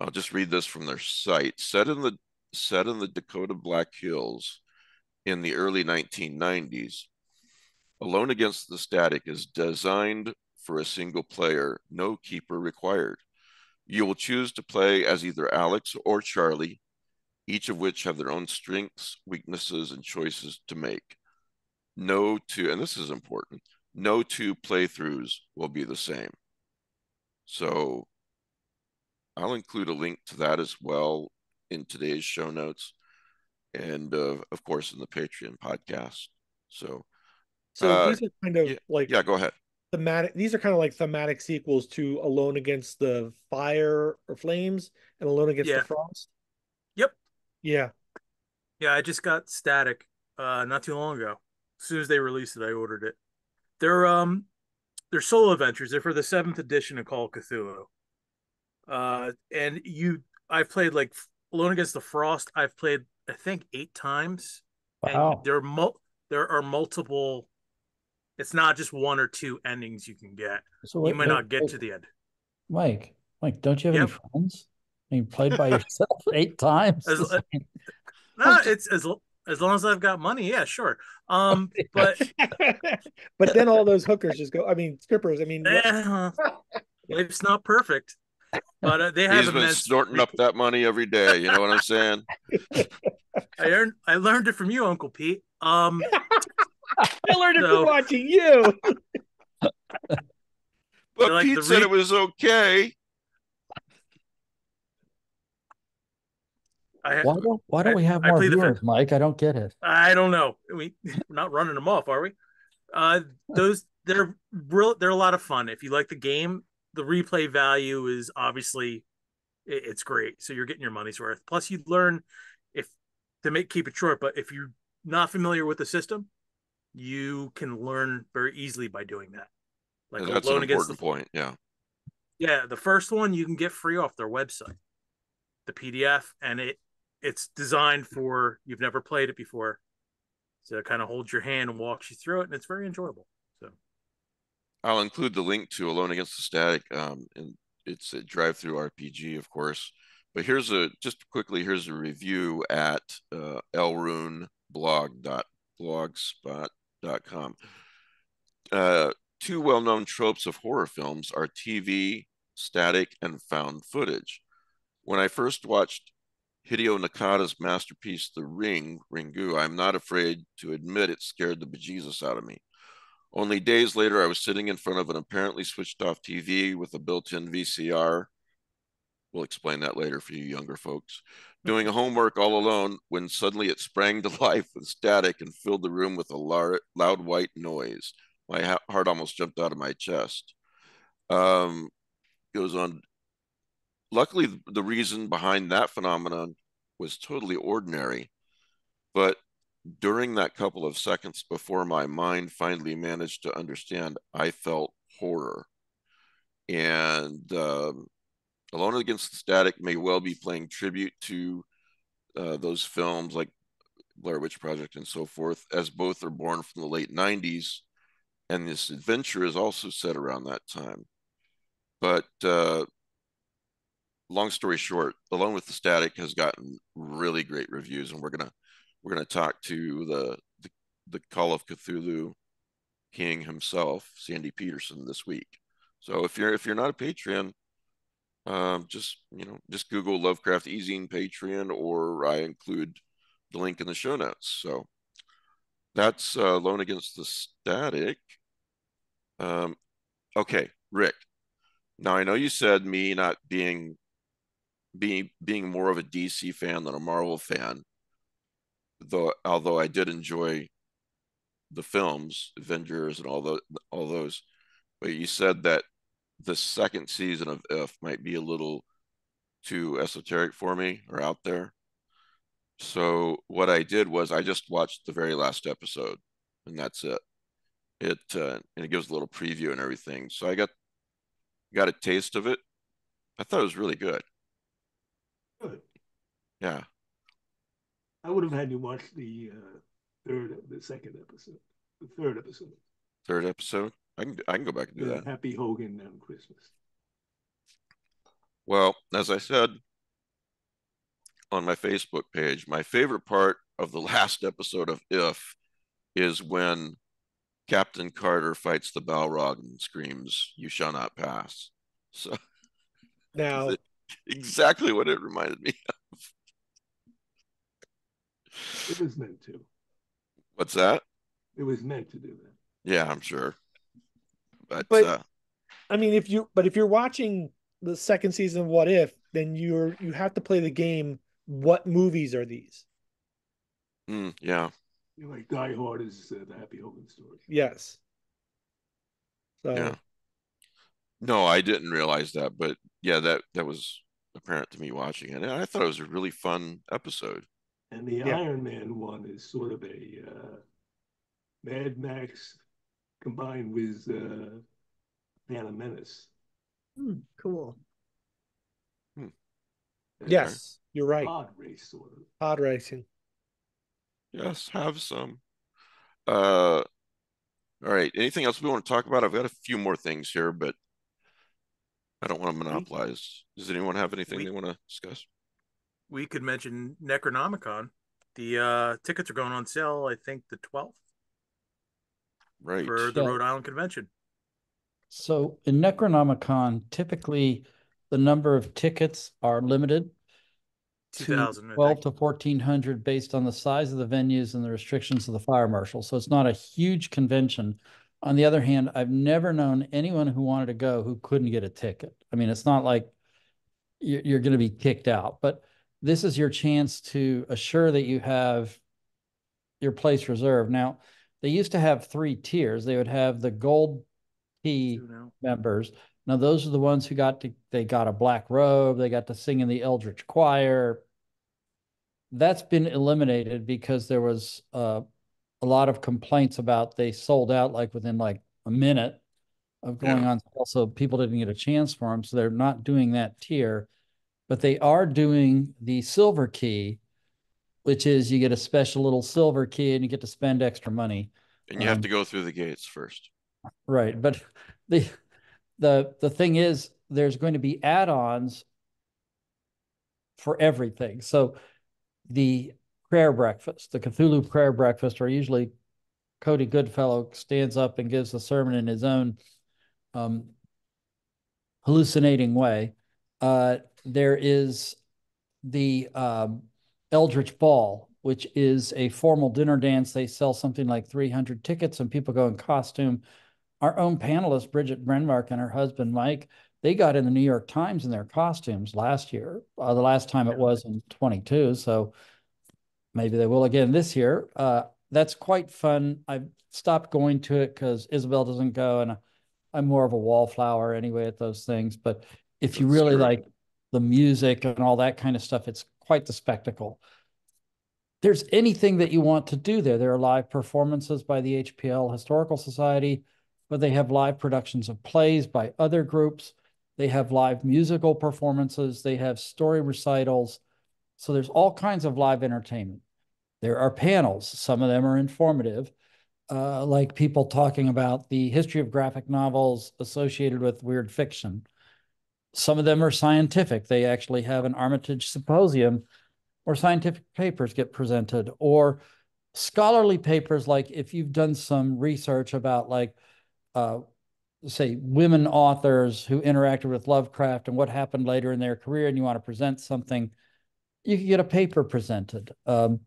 I'll just read this from their site. Set in the set in the Dakota Black Hills in the early nineteen nineties, Alone Against the Static is designed for a single player, no keeper required. You will choose to play as either Alex or Charlie, each of which have their own strengths, weaknesses, and choices to make. No two, and this is important, no two playthroughs will be the same. So I'll include a link to that as well in today's show notes, and uh, of course in the Patreon podcast. So, so uh, these are kind of yeah, like yeah, go ahead. Thematic. These are kind of like thematic sequels to Alone Against the Fire or Flames and Alone Against yeah. the Frost. Yep. Yeah. Yeah, I just got Static uh, not too long ago. As soon as they released it, I ordered it. They're um, they're solo adventures. They're for the seventh edition of Call of Cthulhu. Uh, and you, I played like Alone Against the Frost. I've played, I think, eight times. Wow. And there are mul- there are multiple. It's not just one or two endings you can get. So what, you might what, not get what, to the end. Mike, Mike, don't you have yep. any friends? You played by yourself eight times. As, uh, no, it's as as long as I've got money. Yeah, sure. Um, but but then all those hookers just go. I mean, strippers. I mean, uh, life's not perfect. But uh, they have He's been immense... snorting up that money every day. You know what I'm saying? I earned, I learned it from you, Uncle Pete. Um, I learned so... it from watching you. But like Pete re- said it was okay. I, why don't Why don't I, we have more viewers, the... Mike? I don't get it. I don't know. We, we're not running them off, are we? Uh, those. they're real, they're a lot of fun. If you like the game, the replay value is obviously it, it's great. So you're getting your money's worth. Plus, you learn if to make keep it short. But if you're not familiar with the system, you can learn very easily by doing that. Like that's an important point. Yeah, yeah. The first one you can get free off their website, the P D F, and it it's designed for you've never played it before, so it kind of holds your hand and walks you through it, and it's very enjoyable. So, I'll include the link to Alone Against the Static, um, and it's a drive-through R P G, of course. But here's a just quickly here's a review at uh, elrune blog dot blogspot dot com. Uh, Two well-known tropes of horror films are T V, static, and found footage. When I first watched Hideo Nakata's masterpiece, The Ring, Ringu, I'm not afraid to admit it scared the bejesus out of me. Only days later, I was sitting in front of an apparently switched-off T V with a built-in V C R. We'll explain that later for you younger folks. Doing homework all alone when suddenly it sprang to life with static and filled the room with a loud white noise. My heart almost jumped out of my chest. Um, goes on. Luckily, the reason behind that phenomenon was totally ordinary. But during that couple of seconds before my mind finally managed to understand, I felt horror. And um, Alone Against the Static may well be paying tribute to uh, those films like Blair Witch Project and so forth, as both are born from the late nineties. And this adventure is also set around that time. But uh, long story short, Alone with the Static has gotten really great reviews, and we're gonna we're gonna talk to the the, the Call of Cthulhu King himself, Sandy Peterson, this week. So if you're if you're not a Patreon, um, just you know just Google Lovecraft eZine Patreon, or I include the link in the show notes. So that's uh, Alone Against the Static. Um, okay, Rick. Now I know you said me not being being being more of a D C fan than a Marvel fan, though. Although I did enjoy the films, Avengers, and all those, all those. But you said that the second season of If might be a little too esoteric for me or out there. So what I did was I just watched the very last episode, and that's it. It uh, and it gives a little preview and everything. So I got. Got a taste of it. I thought it was really good. Good. Yeah. I would have had you watch the uh, third, the second episode, the third episode. Third episode. I can I can go back and do yeah, that. Happy Hogan on Christmas. Well, as I said on my Facebook page, my favorite part of the last episode of If is when Captain Carter fights the Balrog and screams, "You shall not pass." So now, exactly what it reminded me of. It was meant to. What's that? It was meant to do that. Yeah, I'm sure. But, but uh, I mean, if you but if you're watching the second season of What If, then you're you have to play the game. What movies are these? Mm, yeah. Like Die Hard is uh, the Happy Hogan story. Yes. So. Yeah. No, I didn't realize that, but yeah, that that was apparent to me watching it, and I thought it was a really fun episode. And the yeah. Iron Man one is sort of a uh, Mad Max combined with uh, Phantom Menace. Mm, cool. Hmm. Yes, you're right. Pod race, sort of. Pod racing. Yes, have some. Uh, all right. Anything else we want to talk about? I've got a few more things here, but I don't want to monopolize. Does anyone have anything we, they want to discuss? We could mention Necronomicon. The uh, tickets are going on sale, I think, the twelfth. Right. For the yeah. Rhode Island Convention. So in Necronomicon, typically the number of tickets are limited. two thousand, twelve to fourteen hundred based on the size of the venues and the restrictions of the fire marshal. So it's not a huge convention. On the other hand, I've never known anyone who wanted to go who couldn't get a ticket. I mean, it's not like you're going to be kicked out, but this is your chance to assure that you have your place reserved. Now, they used to have three tiers. They would have the gold key members. Now those are the ones who got to, they got a black robe, they got to sing in the Eldritch Choir. That's been eliminated because there was uh, a lot of complaints about they sold out like within like a minute of going yeah. on. Also, people didn't get a chance for them, so they're not doing that tier. But they are doing the silver key, which is you get a special little silver key and you get to spend extra money. And you um, have to go through the gates first. Right. But the the the thing is, there's going to be add-ons for everything. So the prayer breakfast, the Cthulhu prayer breakfast, or usually Cody Goodfellow stands up and gives a sermon in his own um, hallucinating way. Uh, There is the um, Eldritch Ball, which is a formal dinner dance. They sell something like three hundred tickets, and people go in costume. Our own panelist, Bridget Brenmark, and her husband, Mike, they got in the New York Times in their costumes last year, uh, the last time it was in twenty-two. So maybe they will again this year. Uh, that's quite fun. I've stopped going to it because Isabel doesn't go, and I'm more of a wallflower anyway at those things. But if that's you really true. like... the music and all that kind of stuff, it's quite the spectacle. There's anything that you want to do there. There are live performances by the H P L Historical Society, but they have live productions of plays by other groups. They have live musical performances. They have story recitals. So there's all kinds of live entertainment. There are panels. Some of them are informative, uh, like people talking about the history of graphic novels associated with weird fiction. Some of them are scientific. They actually have an Armitage Symposium where scientific papers get presented, or scholarly papers, like if you've done some research about like, uh, say, women authors who interacted with Lovecraft and what happened later in their career, and you want to present something, you can get a paper presented. Um,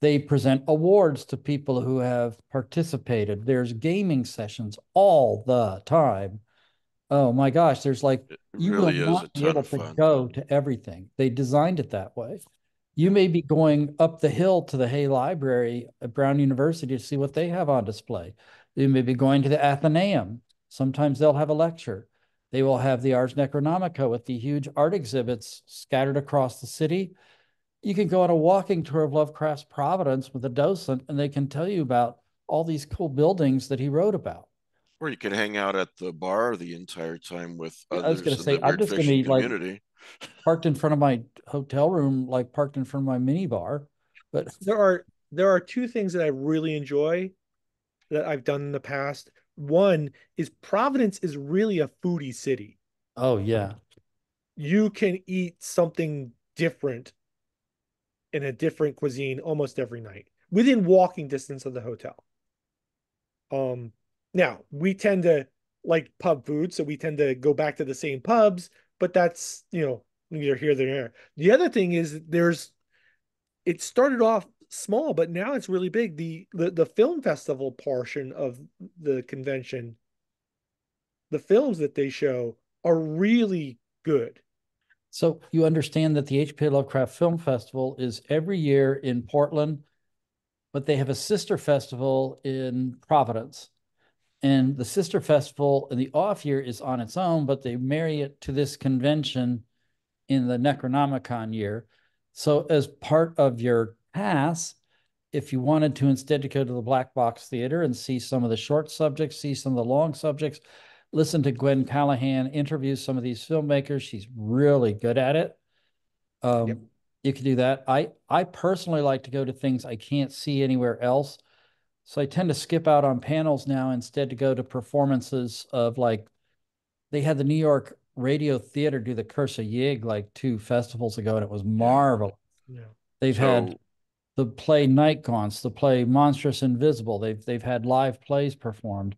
they present awards to people who have participated. There's gaming sessions all the time. Oh my gosh, there's like, it you really will not be able to go to everything. They designed it that way. You may be going up the hill to the Hay Library at Brown University to see what they have on display. You may be going to the Athenaeum. Sometimes they'll have a lecture. They will have the Ars Necronomica with the huge art exhibits scattered across the city. You can go on a walking tour of Lovecraft's Providence with a docent, and they can tell you about all these cool buildings that he wrote about. Or you can hang out at the bar the entire time with others. I was going to say, I'm just going to be like parked in front of my hotel room, like parked in front of my minibar. But there are there are two things that I really enjoy that I've done in the past. One is Providence is really a foodie city. Oh yeah, you can eat something different in a different cuisine almost every night within walking distance of the hotel. Um. Now, we tend to like pub food, so we tend to go back to the same pubs, but that's, you know, neither here nor there. The other thing is there's, it started off small, but now it's really big. The, the, the film festival portion of the convention, the films that they show are really good. So you understand that the H P Lovecraft Film Festival is every year in Portland, but they have a sister festival in Providence. And the sister festival in the off year is on its own, but they marry it to this convention in the Necronomicon year. So as part of your pass, if you wanted to instead to go to the Black Box Theater and see some of the short subjects, see some of the long subjects, listen to Gwen Callahan interview some of these filmmakers. She's really good at it. Um, yep. You can do that. I, I personally like to go to things I can't see anywhere else. So I tend to skip out on panels now, instead to go to performances of, like, they had the New York Radio Theater do the Curse of Yig like two festivals ago, and it was marvelous. Yeah. They've so, had the play Night Gaunts, the play Monstrous Invisible. They've, they've had live plays performed.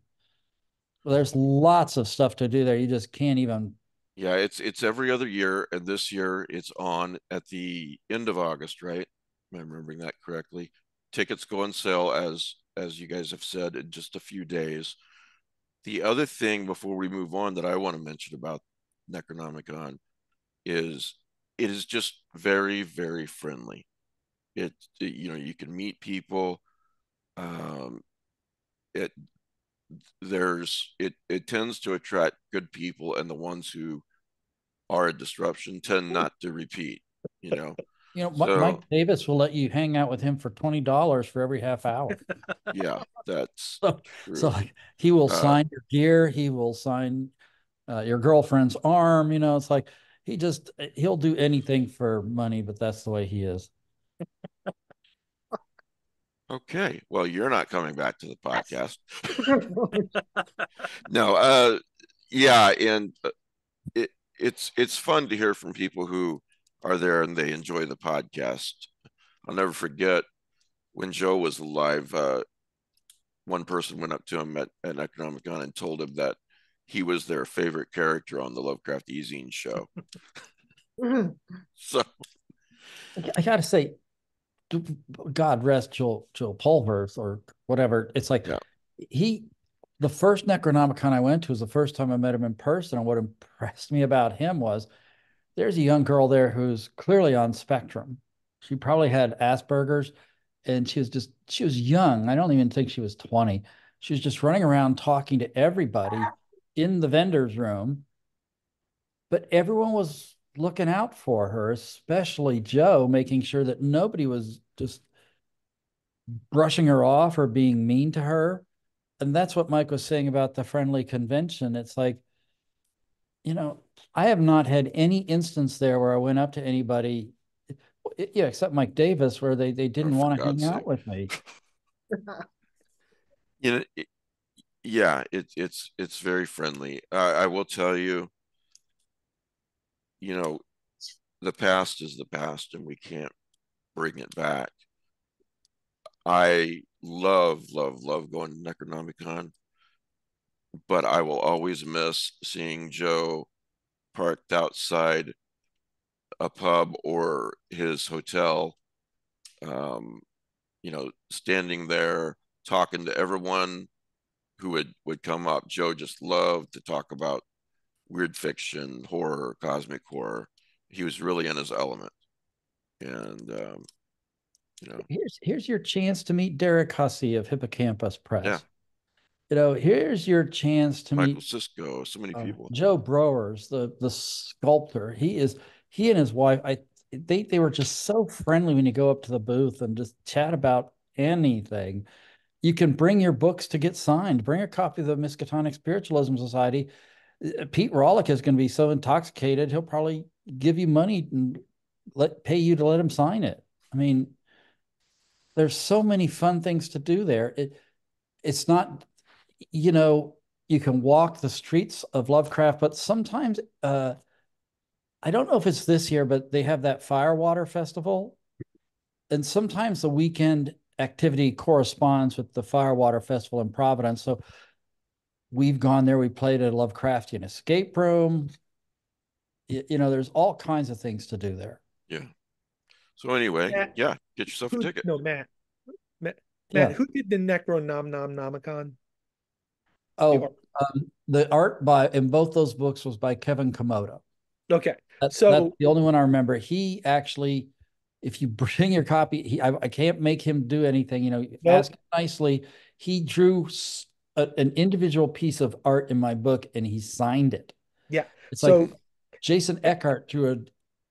Well, there's lots of stuff to do there. You just can't even. Yeah, it's, it's every other year, and this year it's on at the end of August, right? Am I remembering that correctly? Tickets go on sale, as as you guys have said, in just a few days. The other thing before we move on that I want to mention about Necronomicon is it is just very, very friendly. It, it you know, you can meet people. Um, it there's it it tends to attract good people, and the ones who are a disruption tend not to repeat. You know, you know, so, Mike Davis will let you hang out with him for twenty dollars for every half hour. Yeah, that's so. True. So he will sign uh, your gear. He will sign uh, your girlfriend's arm. You know, it's like he just he'll do anything for money. But that's the way he is. Okay. Well, you're not coming back to the podcast. No. Uh, yeah. And it, it's, it's fun to hear from people who are there and they enjoy the podcast. I'll never forget when Joe was alive, uh, one person went up to him at, at Necronomicon and told him that he was their favorite character on the Lovecraft eZine show. So I got to say, God rest Joel, Joel Pulvers or whatever. It's like yeah. he, the first Necronomicon I went to was the first time I met him in person. And what impressed me about him was there's a young girl there who's clearly on spectrum. She probably had Asperger's, and she was just, she was young. I don't even think she was twenty. She was just running around talking to everybody in the vendor's room. But everyone was looking out for her, especially Joe, making sure that nobody was just brushing her off or being mean to her. And that's what Mike was saying about the friendly convention. It's like, you know, I have not had any instance there where I went up to anybody, yeah, except Mike Davis, where they, they didn't oh, want to hang sake. out with me. You know, it, yeah, it, it's, it's very friendly. Uh, I will tell you, you know, the past is the past and we can't bring it back. I love, love, love going to Necronomicon, but I will always miss seeing Joe parked outside a pub or his hotel, um, you know, standing there talking to everyone who would, would come up. Joe just loved to talk about weird fiction, horror, cosmic horror. He was really in his element. And, um, you know, here's, here's your chance to meet Derek Hussey of Hippocampus Press. Yeah. You know, here's your chance to Michael meet Sisko, so many uh, people, Joe Browers, the, the sculptor. He is, he and his wife, I, they, they were just so friendly when you go up to the booth and just chat about anything. You can bring your books to get signed, bring a copy of the Miskatonic Spiritualism Society. Pete Rawlik is going to be so intoxicated, he'll probably give you money and let pay you to let him sign it. I mean, there's so many fun things to do there. It, it's not, you know, you can walk the streets of Lovecraft, but sometimes, uh, I don't know if it's this year, but they have that Firewater Festival. And sometimes the weekend activity corresponds with the Firewater Festival in Providence. So we've gone there. We played at a Lovecraftian escape room. You, you know, there's all kinds of things to do there. Yeah. So anyway, Matt, yeah, get yourself who, a ticket. No, Matt. Matt, Matt yeah. Who did the Necro Nom Nom Nomicon? Oh, um, the art by in both those books was by Kevin Komodo. Okay. That's, so that's the only one I remember. He actually, if you bring your copy, he, I, I can't make him do anything. You know, no. Ask him nicely. He drew A, an individual piece of art in my book and he signed it. Yeah. It's so, like Jason Eckhart drew an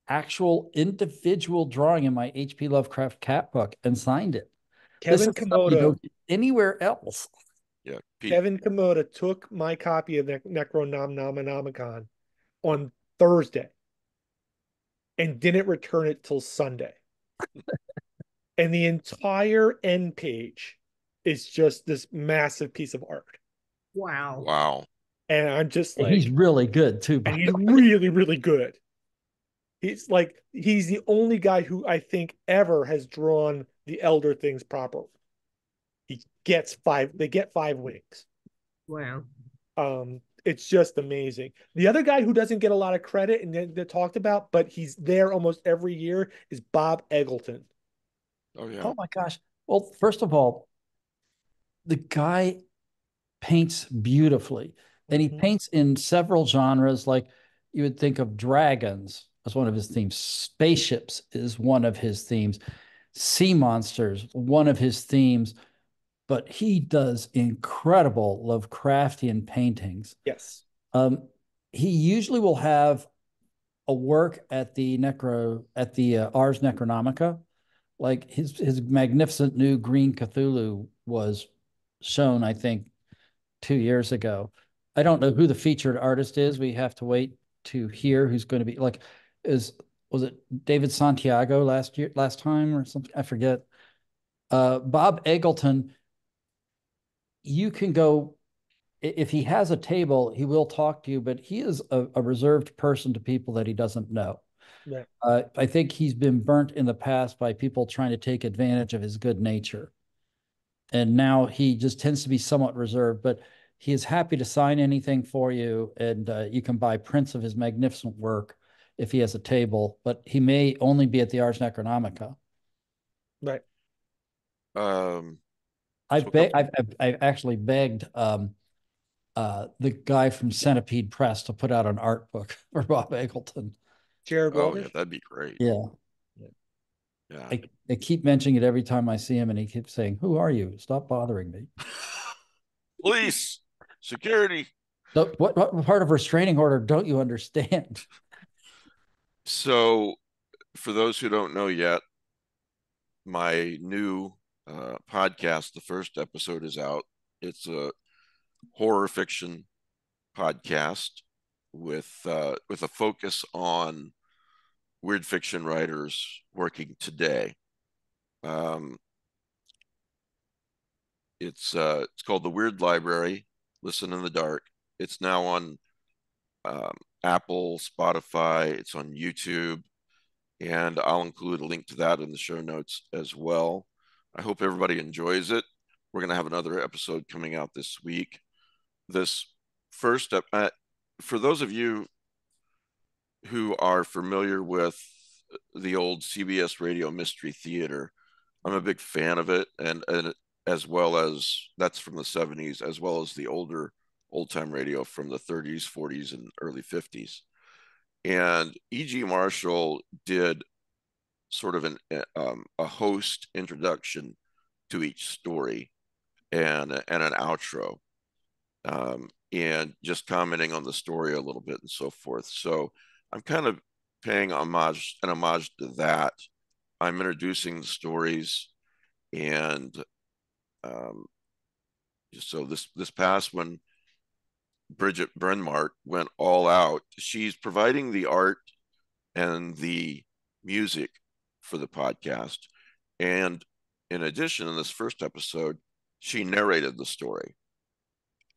actual individual drawing in my H P Lovecraft cat book and signed it. Kevin Komodo anywhere else. Yeah. Pete. Kevin Komodo took my copy of the Necronomicon on Thursday and didn't return it till Sunday. And the entire end page is just this massive piece of art. Wow. Wow. And I'm just like... And he's really good, too. And he's really, really good. He's like... He's the only guy who I think ever has drawn the Elder Things properly. He gets five... They get five wings. Wow. Um, it's just amazing. The other guy who doesn't get a lot of credit and they're, they're talked about, but he's there almost every year, is Bob Eggleton. Oh, yeah. Oh, my gosh. Well, first of all, the guy paints beautifully, and he mm-hmm. paints in several genres. Like you would think of dragons as one of his themes. Spaceships is one of his themes. Sea monsters, one of his themes. but he does incredible Lovecraftian paintings. Yes. Um, he usually will have a work at the necro at the uh, Ars Necronomica. Like his his magnificent new Green Cthulhu was shown, I think, two years ago. I don't know who the featured artist is. We have to wait to hear who's going to be. Like, is was it David Santiago last year, last time or something? I forget. Uh, Bob Eggleton. You can go, if he has a table, he will talk to you, but he is a, a reserved person to people that he doesn't know. Yeah. Uh, I think he's been burnt in the past by people trying to take advantage of his good nature. And now he just tends to be somewhat reserved, but he is happy to sign anything for you. And uh, you can buy prints of his magnificent work if he has a table, but he may only be at the Ars Necronomica. Right. Um, I so be- I've, I've, I've actually begged um, uh, the guy from Centipede Press to put out an art book for Bob Eggleton. Jared oh, Waldish? Yeah, that'd be great. Yeah. Yeah. I, I keep mentioning it every time I see him, and he keeps saying, "Who are you? Stop bothering me." Police, security. So, what, what part of restraining order don't you understand? So, for those who don't know yet, my new uh, podcast, the first episode is out. It's a horror fiction podcast with uh, with a focus on weird fiction writers working today. Um, it's uh, it's called The Weird Library, Listen in the Dark. It's now on um, Apple, Spotify, it's on YouTube, and I'll include a link to that in the show notes as well. I hope everybody enjoys it. We're going to have another episode coming out this week. This first, ep- uh, for those of you who are familiar with the old C B S Radio Mystery Theater, I'm a big fan of it, and, and as well as that's from the seventies, as well as the older old-time radio from the thirties, forties, and early fifties. And E G Marshall did sort of an um, a host introduction to each story and, and an outro, um, and just commenting on the story a little bit and so forth. So I'm kind of paying homage, an homage to that. I'm introducing the stories, and um, so this this past one, Bridget Bryn Mawr went all out. She's providing the art and the music for the podcast, and in addition, in this first episode, she narrated the story.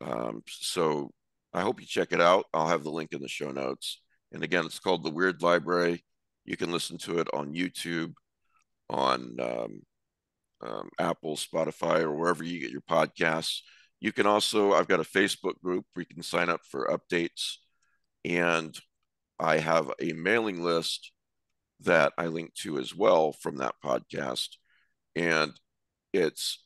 Um, so I hope you check it out. I'll have the link in the show notes. And again, it's called The Weird Library. You can listen to it on YouTube, on um, um, Apple, Spotify, or wherever you get your podcasts. You can also, I've got a Facebook group where you can sign up for updates. And I have a mailing list that I link to as well from that podcast. And it's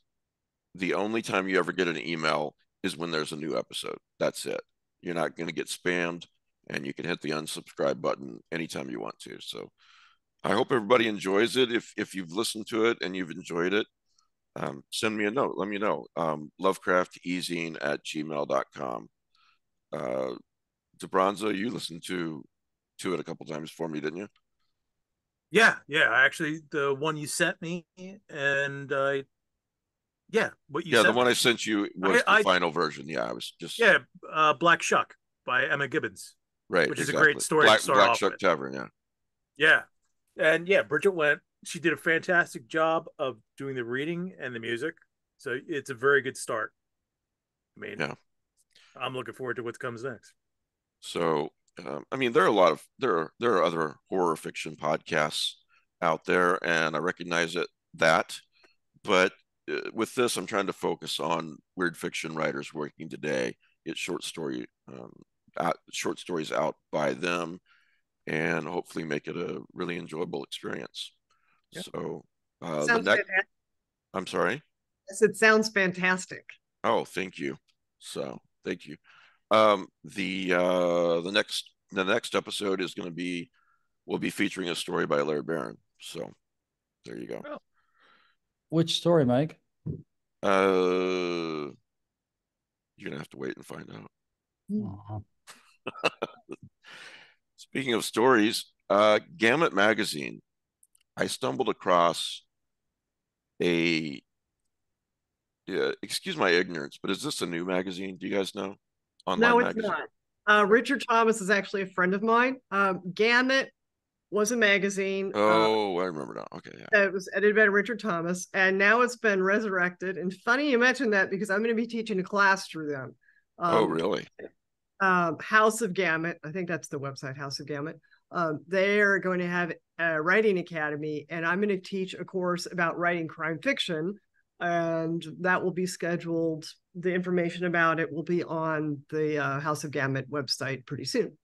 the only time you ever get an email is when there's a new episode. That's it. You're not going to get spammed. And you can hit the unsubscribe button anytime you want to. So I hope everybody enjoys it. If if you've listened to it and you've enjoyed it, um, send me a note. Let me know. Um, Lovecraft eZine at gmail dot com. Uh, DeBronzo, you listened to to it a couple times for me, didn't you? Yeah, yeah. Actually, the one you sent me, and I, uh, yeah, what you yeah, sent the one me. I sent you was I, the I, final version. Yeah, I was just yeah, uh, Black Shuck by Emma Gibbons. Right, which exactly. is a great story Black, to start Black off Shuck with. Tavern, yeah. Yeah. And yeah, Bridget went, she did a fantastic job of doing the reading and the music. So it's a very good start. I mean, yeah. I'm looking forward to what comes next. So, um, I mean, there are a lot of, there are, there are other horror fiction podcasts out there, and I recognize it, that, but uh, with this, I'm trying to focus on weird fiction writers working today. It's short story, um, Out, short stories out by them, and hopefully make it a really enjoyable experience. Yeah. So uh, the next, I'm sorry. Yes, it sounds fantastic. Oh, thank you. So thank you. Um, the uh, the next the next episode is going to be we'll be featuring a story by Laird Barron. So there you go. Which story, Mike? Uh, you're gonna have to wait and find out. Mm-hmm. Speaking of stories, uh, Gamut magazine. I stumbled across a. Yeah, excuse my ignorance, but is this a new magazine? Do you guys know? Online no, it's magazine? Not. Uh, Richard Thomas is actually a friend of mine. Um, Gamut was a magazine. Oh, uh, I remember now. Okay, yeah. It was edited by Richard Thomas, and now it's been resurrected. And funny you mentioned that because I'm going to be teaching a class through them. Um, oh, really? Um, House of Gamut. I think that's the website, House of Gamut. Um, they are going to have a writing academy, and I'm going to teach a course about writing crime fiction. And that will be scheduled. The information about it will be on the uh, House of Gamut website pretty soon.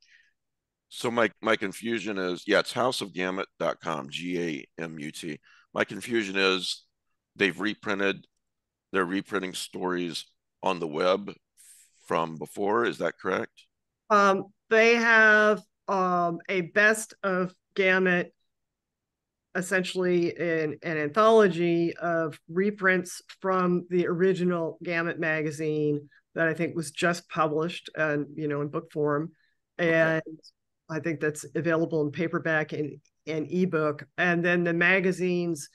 So my my confusion is, yeah, it's house of gamut dot com, G A M U T. My confusion is they've reprinted, they're reprinting stories on the web from before. Is that correct? Um, they have um, a best of Gamut, essentially in an anthology of reprints from the original Gamut magazine that I think was just published and, you know, in book form. And okay. I think that's available in paperback and, and ebook. And then the magazine's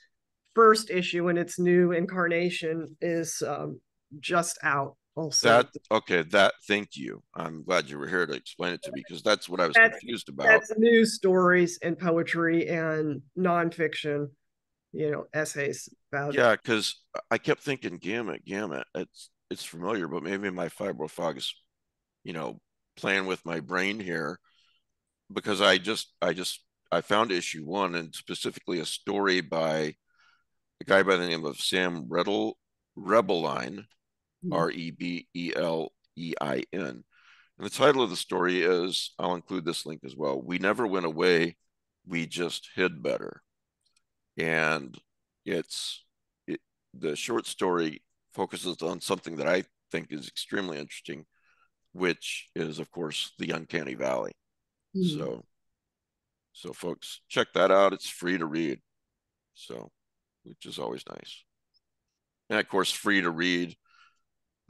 first issue in its new incarnation is um, just out also. That, okay, that, thank you. I'm glad you were here to explain it to me because that's what I was that's, confused about. That's news stories and poetry and nonfiction, you know, essays about yeah, it. Because I kept thinking Gamut, Gamut, it's it's familiar, but maybe my fibrofog is, you know, playing with my brain here. Because I just, I just, I found issue one and specifically a story by a guy by the name of Sam Rebel, Rebeline, mm-hmm. R E B E L E I N. And the title of the story is, I'll include this link as well, We Never Went Away, We Just Hid Better. And it's, it, the short story focuses on something that I think is extremely interesting, which is, of course, the Uncanny Valley. So, so folks, check that out. It's free to read. So, which is always nice. And of course, free to read.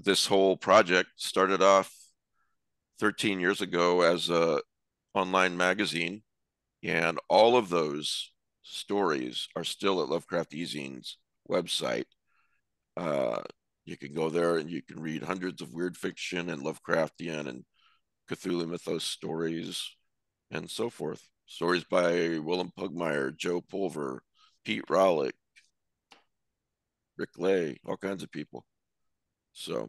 This whole project started off thirteen years ago as a online magazine. And all of those stories are still at Lovecraft eZine's website. Uh, you can go there and you can read hundreds of weird fiction and Lovecraftian and Cthulhu Mythos stories, and so forth. Stories by Willem Pugmire, Joe Pulver, Pete Rawlik, Rick Lai, all kinds of people. So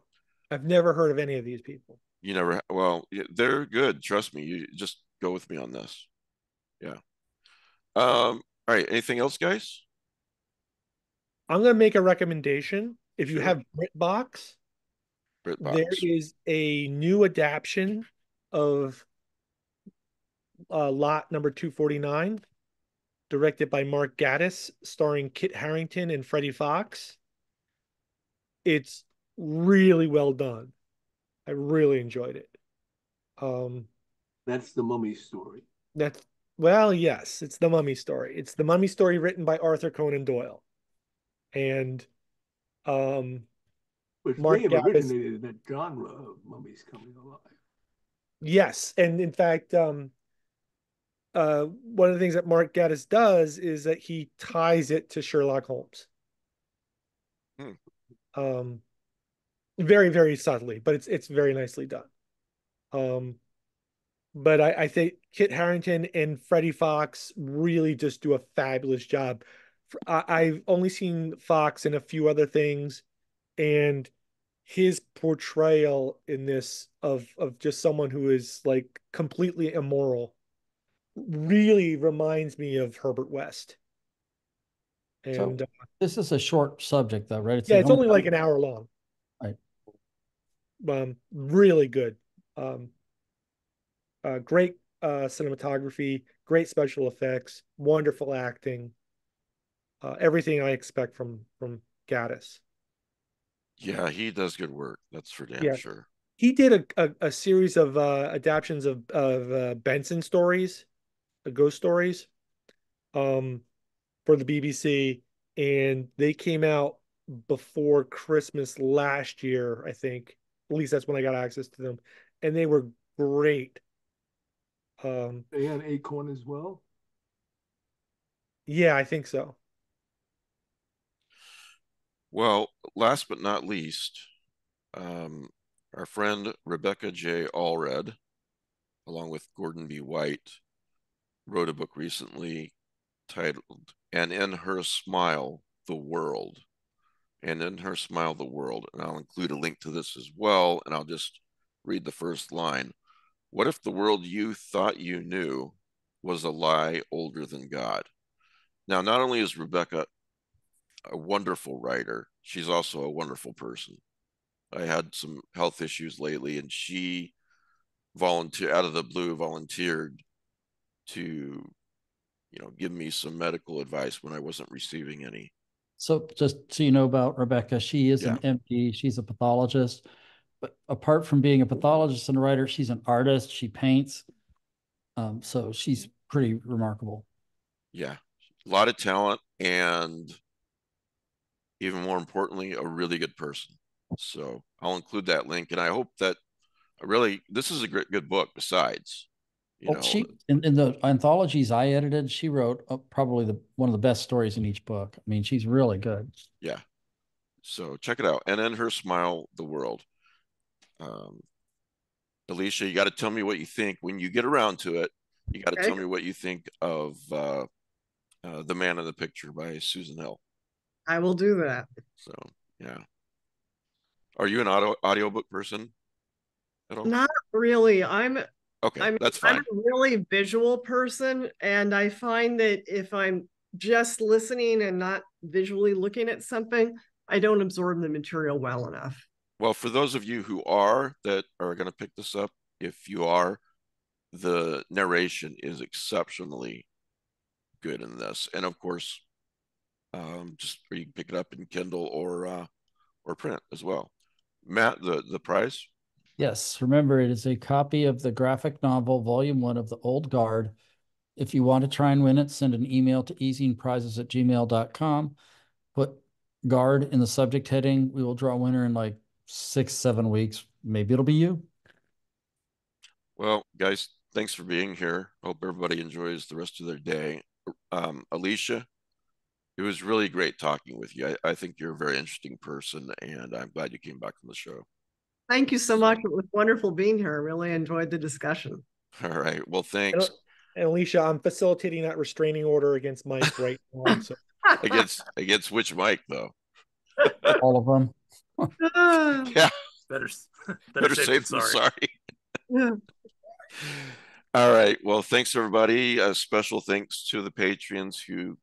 I've never heard of any of these people. You never, well, they're good. Trust me. You just go with me on this. Yeah. Um, all right. Anything else, guys? I'm going to make a recommendation. If you have BritBox, BritBox. there is a new adaptation of Uh, lot number two forty-nine, directed by Mark Gatiss, starring Kit Harington and Freddie Fox. It's really well done. I really enjoyed it. Um, that's the Mummy story. That's well, yes, it's the Mummy story. It's the Mummy story written by Arthur Conan Doyle, and um, which Mark Gatiss originated in that genre of mummies coming alive. Yes, and in fact, um. Uh, one of the things that Mark Gatiss does is that he ties it to Sherlock Holmes. Hmm. Um, very, very subtly, but it's it's very nicely done. Um, but I, I think Kit Harington and Freddie Fox really just do a fabulous job. I, I've only seen Fox in a few other things, and his portrayal in this of, of just someone who is like completely immoral really reminds me of Herbert West. And so, uh, this is a short subject though, right? It's yeah, it's only like an hour long. Right. Um, really good. Um, uh, great uh, cinematography, great special effects, wonderful acting. Uh, everything I expect from from Gatiss. Yeah, he does good work. That's for damn yeah. sure. He did a a, a series of uh, adaptions of of uh, Benson stories. Ghost stories um for the B B C, and they came out before Christmas last year, I think. At least that's when I got access to them. And they were great. Um, they had Acorn as well? Yeah, I think so. Well, last but not least, um, our friend Rebecca J. Allred, along with Gordon B. White, wrote a book recently titled And in Her Smile, the World. And in Her Smile, the World. And I'll include a link to this as well, and I'll just read the first line. What if the world you thought you knew was a lie older than God? Now, not only is Rebecca a wonderful writer, she's also a wonderful person. I had some health issues lately, and she volunteered out of the blue, volunteered to, you know, give me some medical advice when I wasn't receiving any. So just so you know about Rebecca, she is yeah. an M D. She's a pathologist. But apart from being a pathologist and a writer, she's an artist. She paints. Um, so she's pretty remarkable. Yeah. A lot of talent, and even more importantly, a really good person. So I'll include that link. And I hope that really, this is a great, good book besides. You well, know, she, in, in the anthologies I edited, she wrote uh, probably the one of the best stories in each book. I mean, she's really good. Yeah. So check it out. And in Her Smile, the World. Um, Alicia, you got to tell me what you think when you get around to it. You got to okay. tell me what you think of uh, uh, The Man in the Picture by Susan Hill. I will do that. So, yeah. Are you an audio audiobook person at all? Not really. I'm okay. I mean, that's fine. I'm a really visual person, and I find that if I'm just listening and not visually looking at something, I don't absorb the material well enough. Well, for those of you who are that are going to pick this up, if you are, the narration is exceptionally good in this, and of course, um, just you can pick it up in Kindle or uh, or print as well. Matt, the the prize? Yes, remember, it is a copy of the graphic novel Volume One of The Old Guard. If you want to try and win it, send an email to ezineprizes at gmail dot com. Put guard in the subject heading. We will draw a winner in like six, seven weeks. Maybe it'll be you. Well, guys, thanks for being here. Hope everybody enjoys the rest of their day. Um, Alicia, it was really great talking with you. I, I think you're a very interesting person, and I'm glad you came back on the show. Thank you so much. It was wonderful being here. I really enjoyed the discussion. All right. Well, thanks. And Alicia, I'm facilitating that restraining order against Mike right now. So. against against which Mike, though? All of them. yeah better better, better safe than sorry, sorry. All right, well, thanks everybody. A special thanks to the Patreons who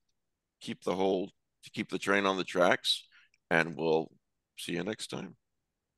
keep the whole to keep the train on the tracks, and we'll see you next time.